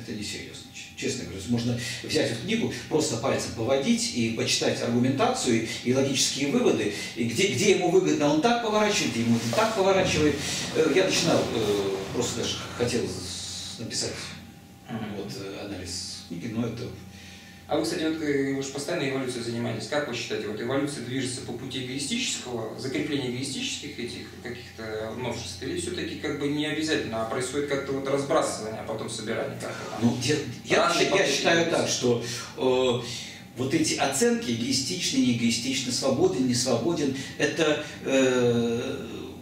это не серьезно. Честно говоря, можно взять эту книгу, просто пальцем поводить и почитать аргументацию и логические выводы, и где ему выгодно, он так поворачивает, где ему так поворачивает. Я начинал, просто даже хотел написать вот, анализ книги, но это... А вы, кстати, вот, вы же постоянно эволюцией занимаетесь. Как вы считаете, вот эволюция движется по пути эгоистического, закрепления эгоистических этих каких-то новшеств, или все-таки как бы не обязательно, а происходит как-то вот разбрасывание, а потом собирание? Ну, я считаю так, что вот эти оценки эгоистичны, не эгоистичны, свободен, не свободен, это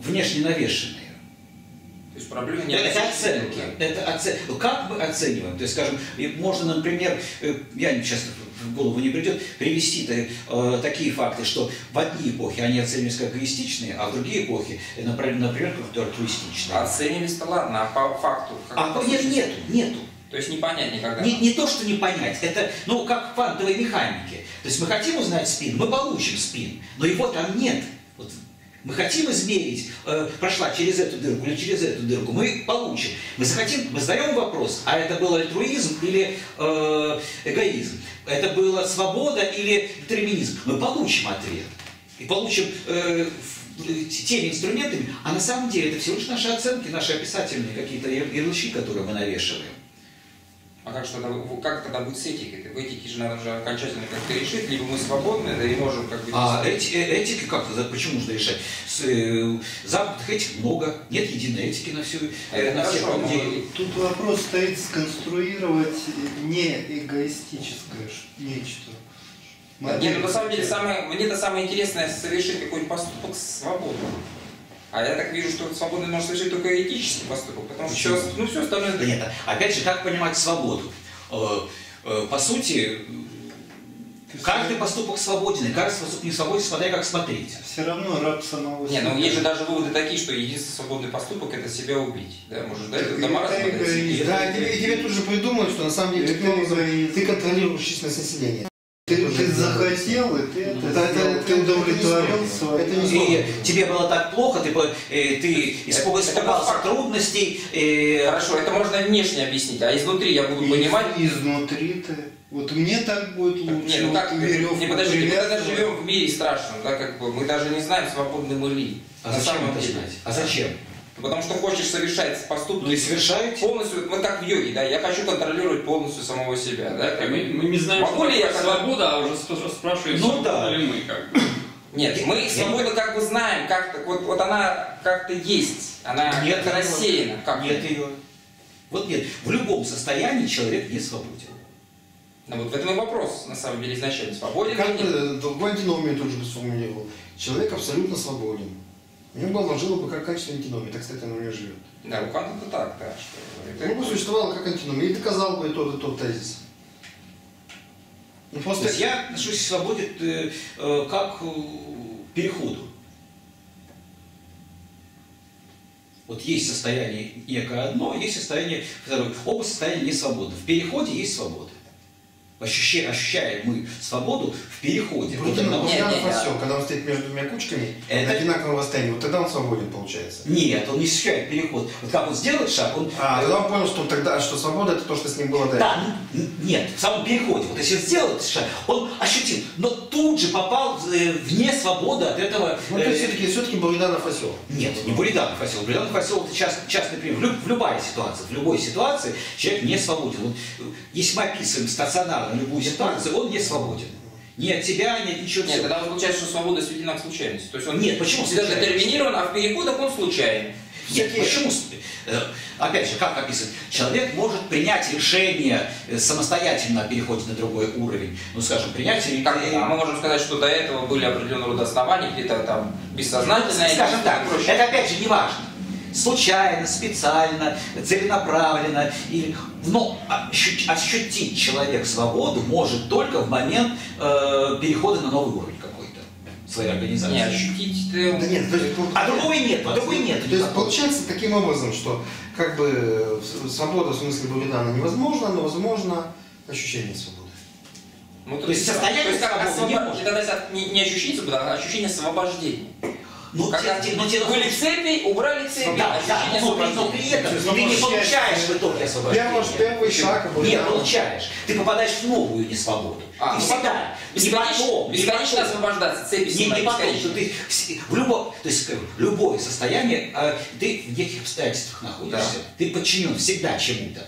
внешне навешенные. То есть проблема не это оценки. Как мы оцениваем? То есть, скажем, можно, например, я часто в голову не придет, привести такие факты, что в одни эпохи они оценивались как эгоистичные, а в другие эпохи, например, как альтруистичные. Оценивались-то ладно, а по факту? Нету. То есть не понять никогда? Не то, что не понять. Это, ну, как в квантовой механике. То есть мы хотим узнать спин, мы получим спин, но его там нет. Вот. Мы хотим измерить, прошла через эту дырку или через эту дырку, мы получим. Мы захотим, мы задаем вопрос, а это был альтруизм или эгоизм, это была свобода или детерминизм. Мы получим ответ и получим теми инструментами, а на самом деле это всего лишь наши оценки, наши описательные какие-то ярлычки, которые мы навешиваем. А как тогда быть с этикой? В этике же надо уже окончательно как-то решить, либо мы свободны, да и можем как бы... А этики как-то, почему же решать? Западных этик много, нет единой этики на всю... на хорошо, тут вопрос стоит сконструировать не эгоистическое нечто. Нет, ну, на самом деле, мне-то самое интересное совершить какой-нибудь поступок свободным. А я так вижу, что свободный может совершить только этический поступок, потому что сейчас, ну, все остальное... Да нет, опять же, как понимать свободу? По сути, каждый поступок свободен, и каждый поступок не свободен, смотря как смотреть. Все равно раб самого себя. Не, ну есть же даже выводы такие, что единственный свободный поступок – это себя убить. Да, можешь дать дома рассмотреть. Да, тебе тут же придумают, что на самом деле ты контролируешь численность населения. Ты захотел, и ты удовлетворился. Тебе было так плохо, ты испугался трудностей. Хорошо, это можно внешне объяснить, а изнутри я буду понимать. Изнутри-то. Вот мне так будет лучше. Нет, ну так, не подожди, мы даже живем в мире страшном, да, как бы мы даже не знаем, свободны мы ли. А зачем это знать? А зачем? Потому что хочешь совершать поступки. Ну и совершаете? Полностью, вот как в йоге, да, я хочу контролировать полностью самого себя, да. Мы не знаем, могу ли я свобода, а уже спрашиваем, ну, да. Ли мы как бы. Нет, мы свободу как бы знаем, как вот она как-то есть, она как-то рассеяна. Как нет ее. Вот нет, в любом состоянии человек не свободен. Ну вот в этом и вопрос, на самом деле, изначально. Свободен как или нет? Другой динамик тоже бы сформулировал. Человек абсолютно свободен. У него было бы как качественная антиномия, так, кстати, она у меня живет. Да, у Канта это так, да. Что... Ну, бы существовало как антиномия, и доказал бы и тот тезис. Ну, просто... я отношусь к свободе как к переходу. Вот есть состояние некое одно, есть состояние второе. Оба состояния не свободны. В переходе есть свобода. Ощущаем мы свободу в переходе. Вот когда он стоит между двумя кучками, это... на одинаковом расстоянии, вот тогда он свободен, получается. Нет, он не ощущает переход. Вот как он сделает шаг, он... А, тогда он понял, что тогда, что свобода, это то, что с ним было дальше. Да, нет, в самом переходе. Вот если сделает шаг, он ощутил, но тут же попал вне свободы от этого... Ну, то все-таки Буриданов осел. Нет, не Буриданов осел. Буриданов осел – это частный пример. В любой ситуации человек не свободен. Вот, если мы описываем стационарно любую ситуацию, он не свободен. Ни от тебя, ни от ничего. Нет, тогда получается, что свобода сведена к случайности. То есть он нет, почему всегда детерминирован, а в переходах он случайен. Нет, почему? Опять же, как описывать? Человек может принять решение самостоятельно о переходе на другой уровень. Ну, скажем, принять решение... А мы можем сказать, что до этого были определенные рода оснований, где-то там бессознательные... Скажем так, это опять же не важно. Случайно, специально, целенаправленно. Но ощутить человек свободу может только в момент перехода на новый уровень какой-то своей организации. Не ощутить... Да нет, а другой нет. То есть получается таким образом, что как бы свобода в смысле Буриданова невозможна, но возможно ощущение свободы. Ну, то есть состояние свободы не может. Не ощущение свободы, а ощущение освобождения. Были цепи, убрали цепи, ощущение свободы. Но при этом ты не получаешь в итоге освобождение. Не получаешь. Ты попадаешь в новую несвободу. Ты всегда. Бесконечно освобождаться, цепи снимать. То есть любое состояние, ты в неких обстоятельствах находишься. Ты подчинен всегда чему-то.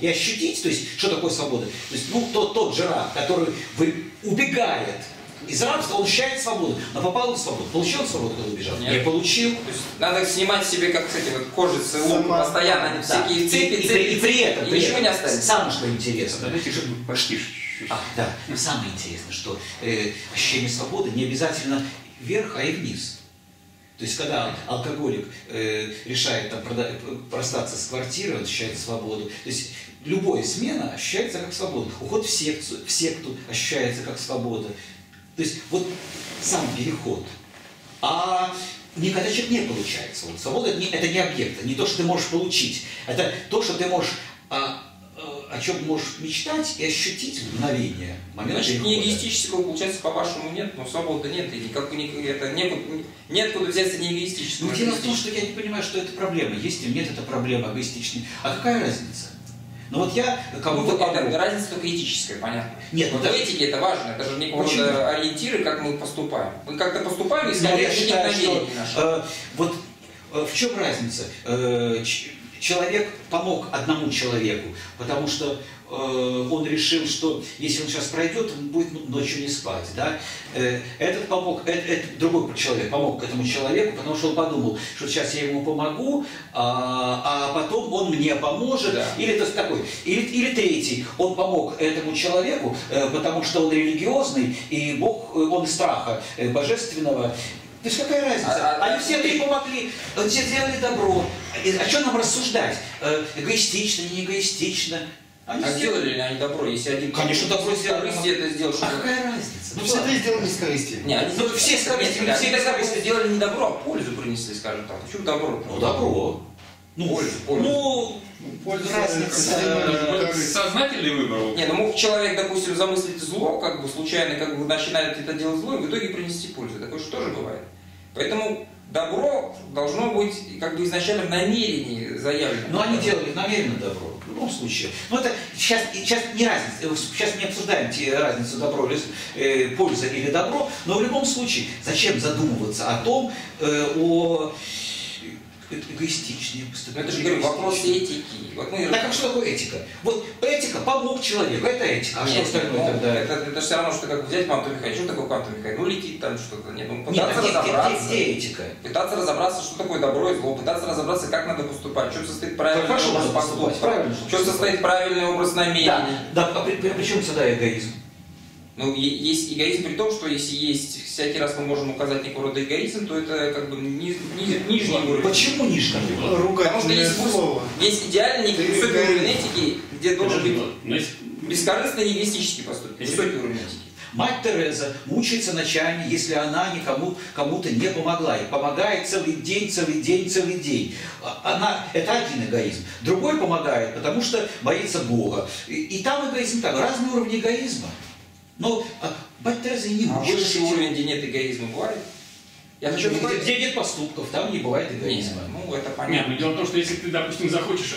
И ощутить, то есть, что такое свобода. То есть, ну, тот же раб, который убегает из рабства, он считает свободу, но попал в свободу. Получил свободу, когда убежал? Нет. Не получил. То есть, надо снимать себе, как, кстати, вот кожицы, лук, постоянно всякие цепи. И при этом ничего не останется. Самое, что интересно. Но самое интересное, что ощущение свободы не обязательно вверх, а и вниз. То есть, когда алкоголик решает там, простаться с квартиры, он ощущает свободу. То есть, любая смена ощущается как свобода. Уход в секту ощущается как свобода. То есть, вот сам переход. А никогда человек не получается. Вот, свобода – это не объект, не то, что ты можешь получить. Это то, что ты можешь, о чем можешь мечтать и ощутить мгновение. Значит, неэгоистического, получается, по-вашему, нет, но свободы нет. И никак, это неоткуда взяться неэгоистического. Но дело в том, что я не понимаю, что это проблема. Есть или нет, это проблема эгоистичная. А какая разница? Ну вот я кому-то попробую. Разница только этическая, понятно. Нет, но в этике это важно, это же некого рода ориентиры, как мы поступаем. Мы как-то поступаем, если мы решили намерение наше. Вот в чем разница? Человек помог одному человеку, потому что он решил, что если он сейчас пройдет, он будет ночью не спать. Да? Этот помог, другой человек помог этому человеку, потому что он подумал, что сейчас я ему помогу, а потом он мне поможет. Да. Или, такой. Или третий, он помог этому человеку, потому что он религиозный, и Бог, он из страха божественного. То есть какая разница? Они все три помогли, все сделали добро. О чем нам рассуждать? Эгоистично, не эгоистично. А сделали ли они добро, если один... Конечно, добро сделали. А какая разница? Ну, все это сделали с корысти. Нет, ну, все с корысти. Все сделали не добро, а пользу принесли, скажем так. Почему добро? Ну, добро. Ну, пользу. Сознательный выбор. Не, ну мог человек, допустим, замыслить зло, как бы случайно, как бы начинает это делать зло, и в итоге принести пользу. Такое же тоже бывает. Поэтому добро должно быть как бы изначально в намерении заявлено. Но они делали намеренно добро. В любом случае. Ну это сейчас не разница. Сейчас не обсуждаем разницу добро, польза или добро. Но в любом случае, зачем задумываться о том, эгоистичнее поступать. Это же, говорю, вопрос этики. Вот мы... Так как что такое этика? Вот этика помог человеку, это этика. А нет, что остальное тогда? Это все равно, что как взять квантовую механику. Что такое квантовая механика? Ну летит там что-то. Нет, ну пытаться разобраться. Где этика? Пытаться разобраться, что такое добро и зло. Пытаться разобраться, как надо поступать. Что состоит правильный образ поступка. Что состоит правильный образ намерений. Да, а при чем сюда эгоизм? Ну, есть эгоизм при том, что если есть, всякий раз мы можем указать некого рода эгоизм, то это как бы нижний уровень. Почему нижний уровень? Потому что есть идеальный высокий уровень этики, где должен быть бескорыстный эгоистический поступок. Высокий уровень этики. Мать Тереза мучается ночами, если она кому-то не помогла. И помогает целый день. Это один эгоизм. Другой помогает, потому что боится Бога. И там эгоизм так. Разные уровни эгоизма. Но мать Тереза не может. А высший уровень, где нет эгоизма, бывает? Я хочу сказать, где нет поступков, там не бывает эгоизма. Нет, ну, это понятно. Нет, дело в том, что если ты, допустим, захочешь,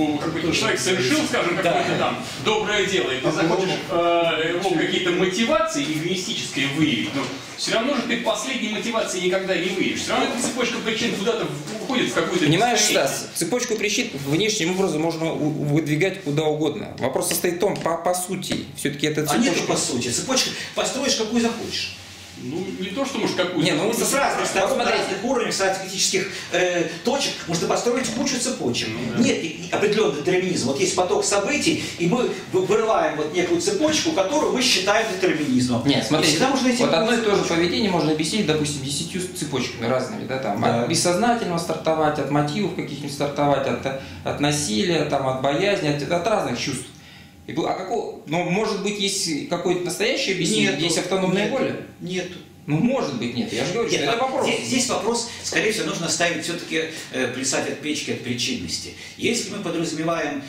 какой-то человек совершил, скажем, какое-то там доброе дело, и ты захочешь его какие-то мотивации эгоистические выявить, но все равно же ты последней мотивации никогда не выявишь. Все равно эта цепочка причин куда-то уходит в какую-то... Понимаешь, Стас, цепочку причин внешним образом можно выдвигать куда угодно. Вопрос состоит в том, по сути, все-таки это цепочка. А нет, по сути, цепочка построишь, какую захочешь. Ну, не то, что может какую-то... Нет, ну с разных сторон, на разных уровнях, с критических точек можно построить кучу цепочек. Ну, да. Нет определенного детерминизма. Вот есть поток событий, и мы вырываем вот некую цепочку, которую мы считаем детерминизмом. Нет, смотрите, вот одно и то же поведение можно объяснить, допустим, 10 цепочками разными. Да, там, да. От бессознательного стартовать, от мотивов каких-нибудь стартовать, от насилия, там, от боязни, от разных чувств. Но, может быть, есть какое-то настоящее объяснение, есть автономная воля? Нету. Ну, может быть, нет. Я же говорю, нет, что это вопрос. Здесь вопрос, скорее всего, нужно ставить все-таки, плясать от печки от причинности. Если мы подразумеваем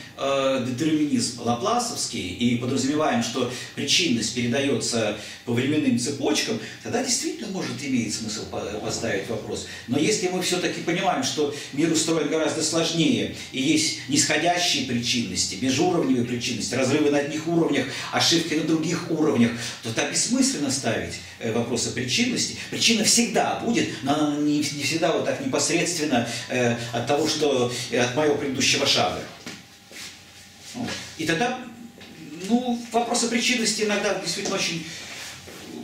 детерминизм лапласовский и подразумеваем, что причинность передается по временным цепочкам, тогда действительно может иметь смысл поставить вопрос. Но если мы все-таки понимаем, что мир устроен гораздо сложнее, и есть нисходящие причинности, межуровневые причинности, разрывы на одних уровнях, ошибки на других уровнях, то так бессмысленно ставить вопрос о причинности. Причина всегда будет, но она не всегда вот так непосредственно от того, что от моего предыдущего шага. Вот. И тогда, ну, вопрос о причинности иногда действительно очень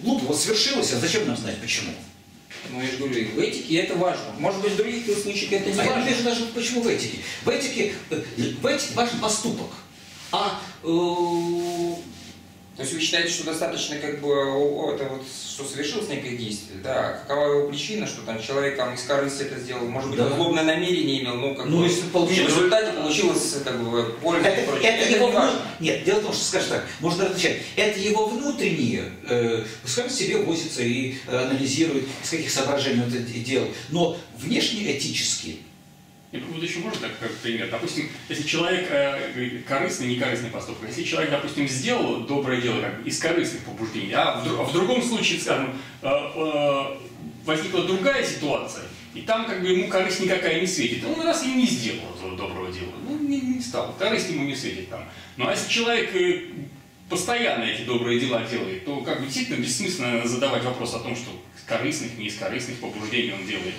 глупо. Вот свершилось, а зачем нам знать почему? Ну, я же говорю, в этике это важно. Может быть, в других случаях это не важно. Я не вижу даже, почему в этике. В этике, важен поступок. То есть вы считаете, что достаточно, как бы, это вот, что совершилось некое действие, да, какова его причина, что там человек там, из корысти это сделал, может быть, злобное намерение имел, но как бы, в результате получилось, как бы, польза и прочее. Это его не важно. Нет, дело в том, что, скажем так, можно различать, это его внутренние, пускай себе возится и анализирует, из каких соображений он это делал, но внешне этические. Нет, вот еще можно так, как пример. Допустим, если человек корыстный, не корыстный поступок, если человек, допустим, сделал доброе дело как бы, из корыстных побуждений, а в другом случае, скажем, возникла другая ситуация, и там как бы ему корысть никакая не светит. Он раз и не сделал этого доброго дела, ну не стал, корысть ему не светит там. Ну а если человек постоянно эти добрые дела делает, то как бы действительно бессмысленно задавать вопрос о том, что из корыстных, не из корыстных побуждений он делает.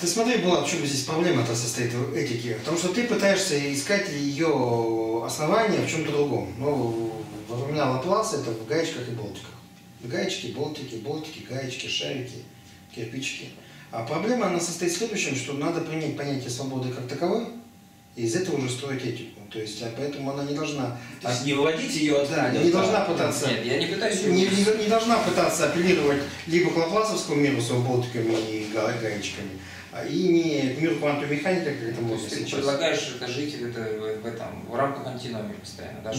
Ты смотри, Булат, в чем здесь проблема-то состоит в этике? Потому что ты пытаешься искать ее основания в чем-то другом. Ну, во времена Лапласа это в гаечках и болтиках. Гаечки, болтики, гаечки, шарики, кирпичики. А проблема, она состоит в следующем, что надо принять понятие свободы как таковой, и из этого уже строить этику. То есть, поэтому она не должна... То есть, не выводить ее... Да, не должна пытаться... Нет, я не пытаюсь... Не должна пытаться апеллировать либо к лапласовскому миру с болтиками и гаечками, и не к миру квантовой механики, как это можно сейчас. Ты предлагаешь это жить это, в рамках антиномии постоянно. Да?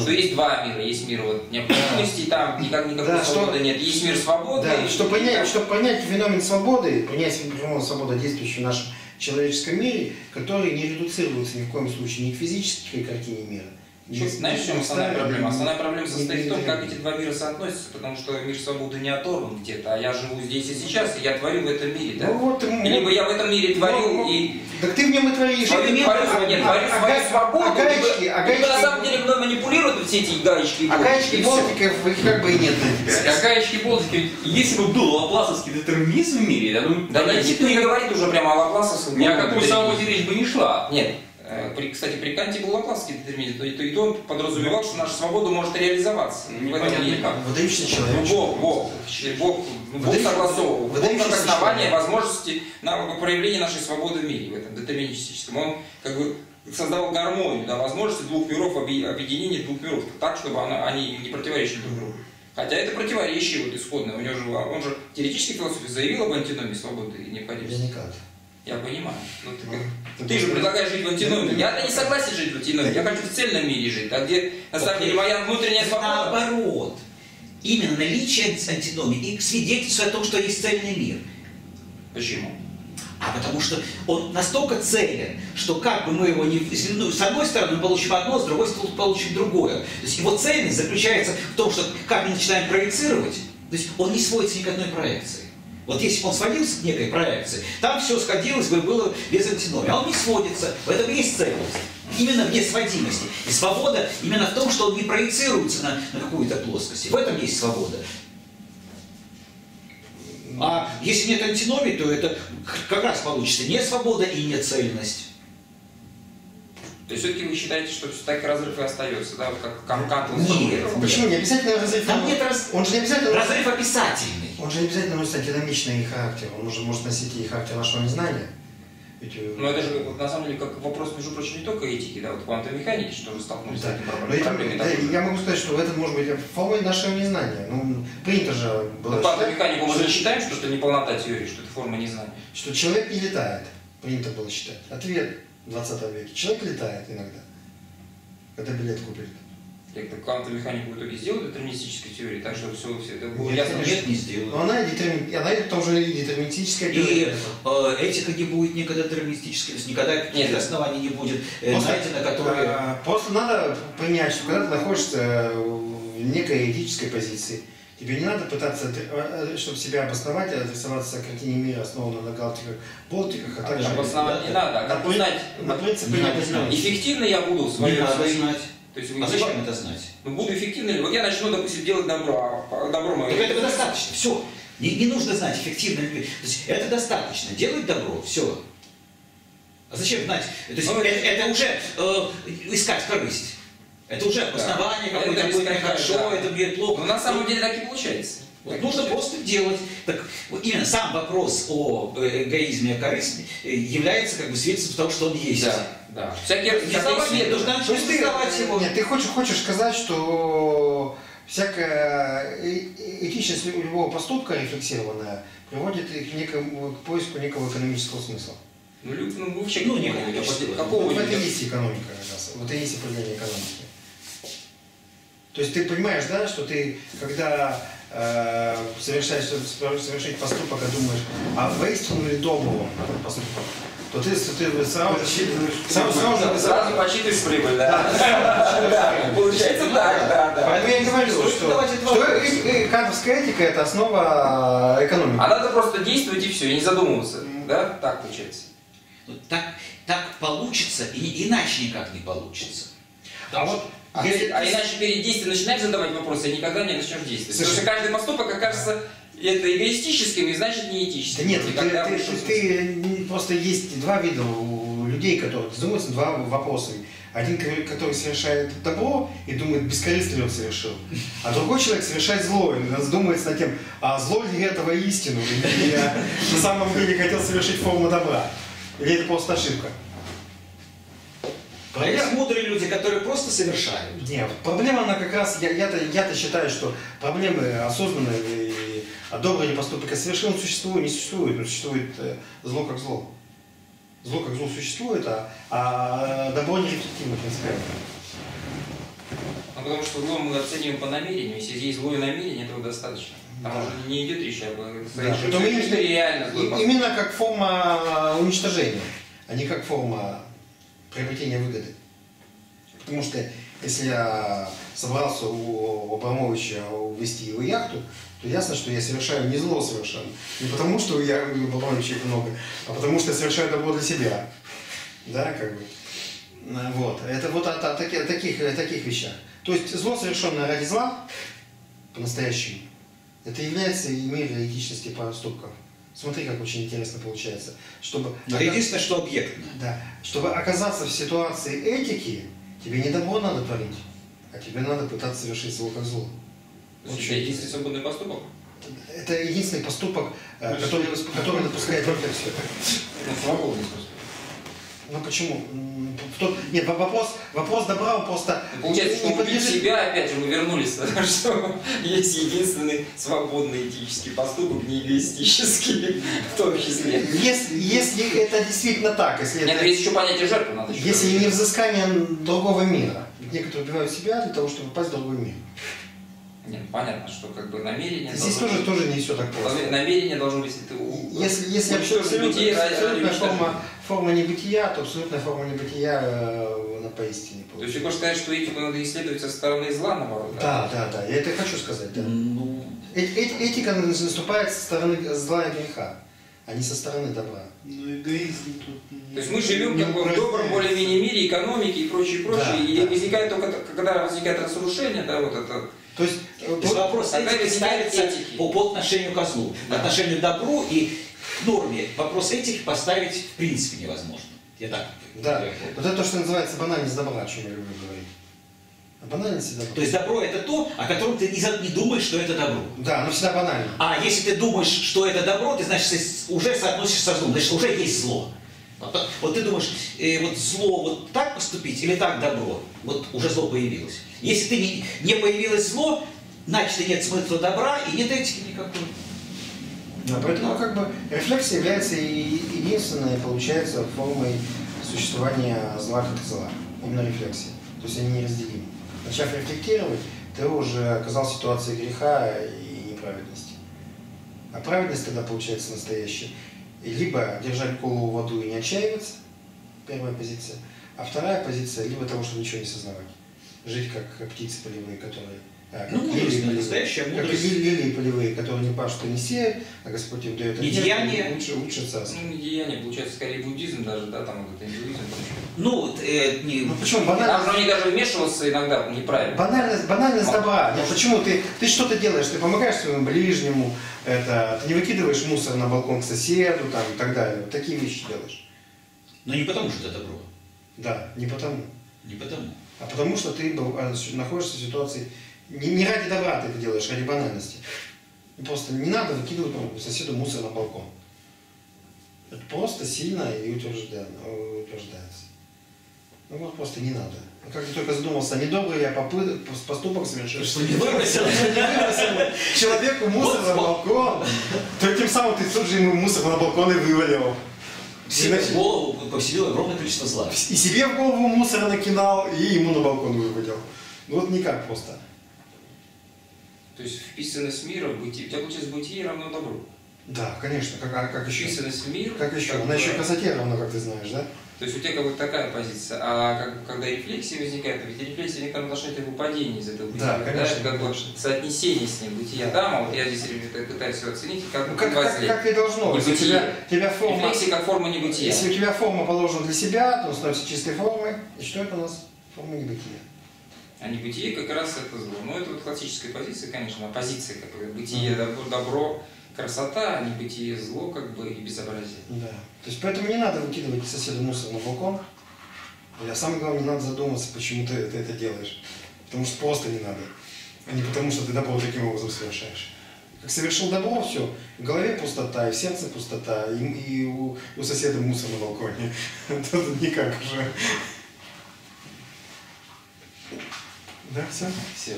Что есть два мира. Есть мир вот, необходимости, там никакой да, свободы нет. Есть мир свободы. Да, чтобы понять феномен свободы, понять феномен свободы, действующий в нашем человеческом мире, который не редуцируется ни в коем случае ни к физической картине мира. Знаешь, в чем основная проблема? Основная проблема состоит в том, как эти два мира соотносятся, потому что мир свободы не оторван где-то, а я живу здесь и сейчас, и я творю в этом мире, да? Ну, вот, либо я в этом мире творю и... Так ты в нем и творишь. Творю свободу, либо на самом деле мной манипулируют все эти гаечки и болтики. А гаечки и болтиков как бы и нет на тебя. А гаечки и болтики, если бы был лапласовский детерминизм в мире, я думаю... Да никто не говорит уже прямо о лапласовском. Ни о каком свободе речь бы не шла. Нет. Кстати, при Канте был лапласский детерминизм, и он подразумевал, что наша свобода может реализоваться. Выдающийся человек. Бог согласовывал. Бог как основание возможности проявления нашей свободы в мире, в этом детерминистическом. Он как бы создавал гармонию, да, возможности двух миров, объединения двух миров, так, чтобы они не противоречили друг другу. Хотя это противоречие вот, исходное. Он же теоретически философии заявил об антиномии свободы и необходимости. Я понимаю. Ты же предлагаешь жить в антиномии. Я-то не согласен жить в антиномии. Я хочу в цельном мире жить, а где на самом деле моя внутренняя свобода. Наоборот. Именно наличие антиномии и свидетельствует о том, что есть цельный мир. Почему? А потому что он настолько целен, что как бы мы его не... С одной стороны мы получим одно, с другой стороны получим другое. То есть его цельность заключается в том, что как мы начинаем проецировать, то есть он не сводится ни к одной проекции. Вот если бы он сводился к некой проекции, там все сходилось бы, было без антиномии. А он не сводится, в этом есть цельность. Именно в несводимости. И свобода именно в том, что он не проецируется на какую-то плоскость. В этом есть свобода. А если нет антиномии, то это как раз получится не свобода и не цельность. То есть все-таки вы считаете, что так разрыв и остается, да? Вот как Кант. Почему не обязательно разрыв? Там нет он же не обязательно... Разрыв описательный. Он же не обязательно носит динамичный характер, он уже может носить и характер нашего незнания. Ну это же вот, на самом деле как вопрос, между прочим, не только этики, да, вот квантовой механики, что же столкнулись с этим проблемой. Да, я могу сказать, что это может быть формой нашего незнания. Ну, принято же было. Ну, квантовую механику мы считаем, что это неполнота теории, что это форма незнания. Что человек не летает, принято было считать. Ответ в 20 веке. Человек летает иногда, когда билет купили. Квантовую механику в итоге сделают детерминистической теорией, так что все это будет ясно? Нет, не сделают. Но она тоже детерминистическая теория. И этика не будет никогда детерминистической, то есть никогда каких-то оснований не будет найдено, которые... Просто надо понять, что когда ты находишься в некой этической позиции, тебе не надо пытаться, чтобы себя обосновать, адресоваться к картине мира, основанной на галактиках, болтиках, а также... Обосновать не надо, как узнать. На принципе не обосновать. Эффективно я буду свою... То есть, а зачем это знать? Ну, буду эффективным. Вот я начну, допустим, делать добро, а добро мое... Так этого достаточно, все. Не нужно знать эффективно. То есть, это достаточно. Делать добро, все. А зачем знать? То есть, это уже искать корысть. Это уже обоснование, да. Какое-то будет хорошо, да. Это будет плохо. Но на самом деле так и получается. Вот нужно просто делать. Так, вот именно сам вопрос о эгоизме и корысти является как бы свидетельством того, что он есть. Да, да. Всякие разные нужно создавать его. Нет, ты хочешь сказать, что всякая этичность любого поступка рефлексированная приводит к поиску некого экономического смысла. Ну, вообще, ну, какого это есть экономика, как раз. Вот и есть определение экономики. То есть ты понимаешь, да, что ты, когда совершить поступок, а думаешь, а воистину ли добрым этот поступок, то ты сразу подсчитываешь прибыль, да? Получается так, да. Поэтому я не говорю, что кантовская этика – это основа экономики. А надо просто действовать и все, и не задумываться, да? Так получается. Так получится, и иначе никак не получится. А иначе перед действием начинаешь задавать вопросы, и никогда не начнешь действовать. Потому что каждый поступок окажется это эгоистическим и значит неэтическим. Да нет, просто есть два вида у людей, которые задумываются два вопроса. Один, который совершает добро и думает, бескорыстно ли он совершил. А другой человек совершает зло и задумывается над тем, а зло ли этого истину, или я на самом деле хотел совершить форму добра. Или это просто ошибка. А есть мудрые люди, которые просто совершают. Нет, проблема она как раз, я-то считаю, что проблемы осознанные и одобренные поступки совершенно существуют, не существует, но существует зло как зло. Зло как зло существует, а добро не рефлективно, в принципе. Ну, потому что зло мы оцениваем по намерению, если есть злое намерение, этого достаточно. Там уже не идет речь об этом. Именно как форма уничтожения, а не как форма приобретения выгоды. Потому что если я собрался у Абрамовича увезти его яхту, то ясно, что я совершаю не зло совершенно. Не потому, что я у Абрамовича их много, а потому что я совершаю добро для себя. Да, как бы. Вот. Это вот о таких вещах. То есть зло, совершенное ради зла, по-настоящему, это является мерой этичности поступков. Смотри, как очень интересно получается. Единственное, что объектно. Да. Чтобы оказаться в ситуации этики, тебе не добро надо творить, а тебе надо пытаться совершить зло как зло. Вот это единственный свободный поступок? Это единственный поступок, который допускает рефлексию. Свободный поступок. Ну почему? Нет, вопрос добра просто... Получается, что убить себя, опять же, мы вернулись, что есть единственный свободный этический поступок, не эгоистический, в том числе. Если это действительно так, если... Нет, есть еще понятие жертвы, надо еще... Если не взыскание другого мира. Некоторые убивают себя для того, чтобы попасть в другой мир. Нет, понятно, что как бы намерение... Здесь тоже не все так просто. Намерение должно быть... Если абсолютно форма небытия, то абсолютная форма небытия на поистине. То есть ты хочешь сказать, что этику надо исследовать со стороны зла, наоборот? Да, я это хочу сказать, да. Этика наступает со стороны зла и греха, а не со стороны добра. Ну, эгоизм тут... То есть мы живем в добром более-менее мире, экономике и прочее, и возникает только, когда возникает разрушение, да, вот это... То есть вопрос этики ставится по отношению ко злу, по отношению к добру и к норме. Вопрос этики поставить в принципе невозможно. Я так понимаю. Да. Вот это то, что называется банальность добра, о чем я люблю говорить. А банальность добра. То есть добро это то, о котором ты не думаешь, что это добро. Да, оно всегда банально. А если ты думаешь, что это добро, ты, значит, уже соотносишься со злом, значит, уже есть зло. Вот ты думаешь, вот зло вот так поступить или так добро, вот уже зло появилось. Если ты не появилось зло, значит нет смысла добра и нет этики никакой. Да, поэтому как бы рефлексия является единственной, получается, формой существования зла как зла. Именно рефлексия. То есть они неразделимы. начав рефлектировать, ты уже оказался в ситуации греха и неправедности. А праведность тогда получается настоящая. Либо держать голову в аду и не отчаиваться, первая позиция, а вторая позиция, либо того, чтобы ничего не сознавать. Жить как птицы полевые, которые... Ну, мудрость, настоящая мудрость. Лилии полевые, которые не пашут и не сеют, а Господь им дает одежду, лучше царство. Ну, деяние, получается, скорее буддизм даже, да, там вот это индуизм. Ну, вот, почему банальность... Там же они даже вмешиваются иногда неправильно. Банальность добра. Ну, почему ты что-то делаешь, ты помогаешь своему ближнему, это, ты не выкидываешь мусор на балкон к соседу там, и так далее. Вот такие вещи делаешь. Но не потому, что это добро. Да, не потому. Не потому. А потому, что ты находишься в ситуации... Не ради добра ты это делаешь, ради банальности. Просто не надо выкидывать соседу мусор на балкон. Это просто сильно и утверждается. Ну вот просто не надо. Как ты только задумался, недобрый я поступок совершил. Что не выбросил? Человеку мусор на балкон. То тем самым ты тут же ему мусор на балкон и вывалил. Себе в голову поселил огромное количество зла. И себе в голову мусора накинал, и ему на балкон вывалил. Ну вот никак просто. То есть вписанность мира в бытие. У тебя получается бытие равно добру. Да, конечно. Как еще? Вписанность в мир. Как еще? Она еще красоте равно, как ты знаешь, да? То есть у тебя как бы такая позиция. А как, когда рефлексия возникает, ведь рефлексия в некотором отношении это выпадение из этого бытия. Да, конечно. Да? Как бы соотнесение с ним бытия. Да, да, вот я здесь пытаюсь все оценить, как ну, как и должно быть. Рефлексия как форма небытия. Если у тебя форма положена для себя, то становится чистой формой. И что это у нас? Форма небытия. А небытие как раз это зло. Ну, это вот классическая позиция, конечно, оппозиция, как бы, бытие, добро, красота, а небытие, зло, как бы, и безобразие. Да. То есть, поэтому не надо выкидывать соседу мусор на балкон. А самое главное, не надо задуматься, почему ты это делаешь. Потому что просто не надо. А не потому, что ты добро таким образом совершаешь. Как совершил добро, все. В голове пустота, и в сердце пустота, и у соседа мусор на балконе. Тут никак уже. Да, все? Все.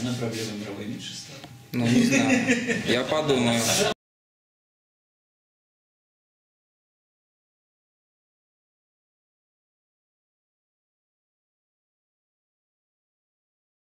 Одна проблема мировой меньше стала. Ну, не знаю. Я подумаю.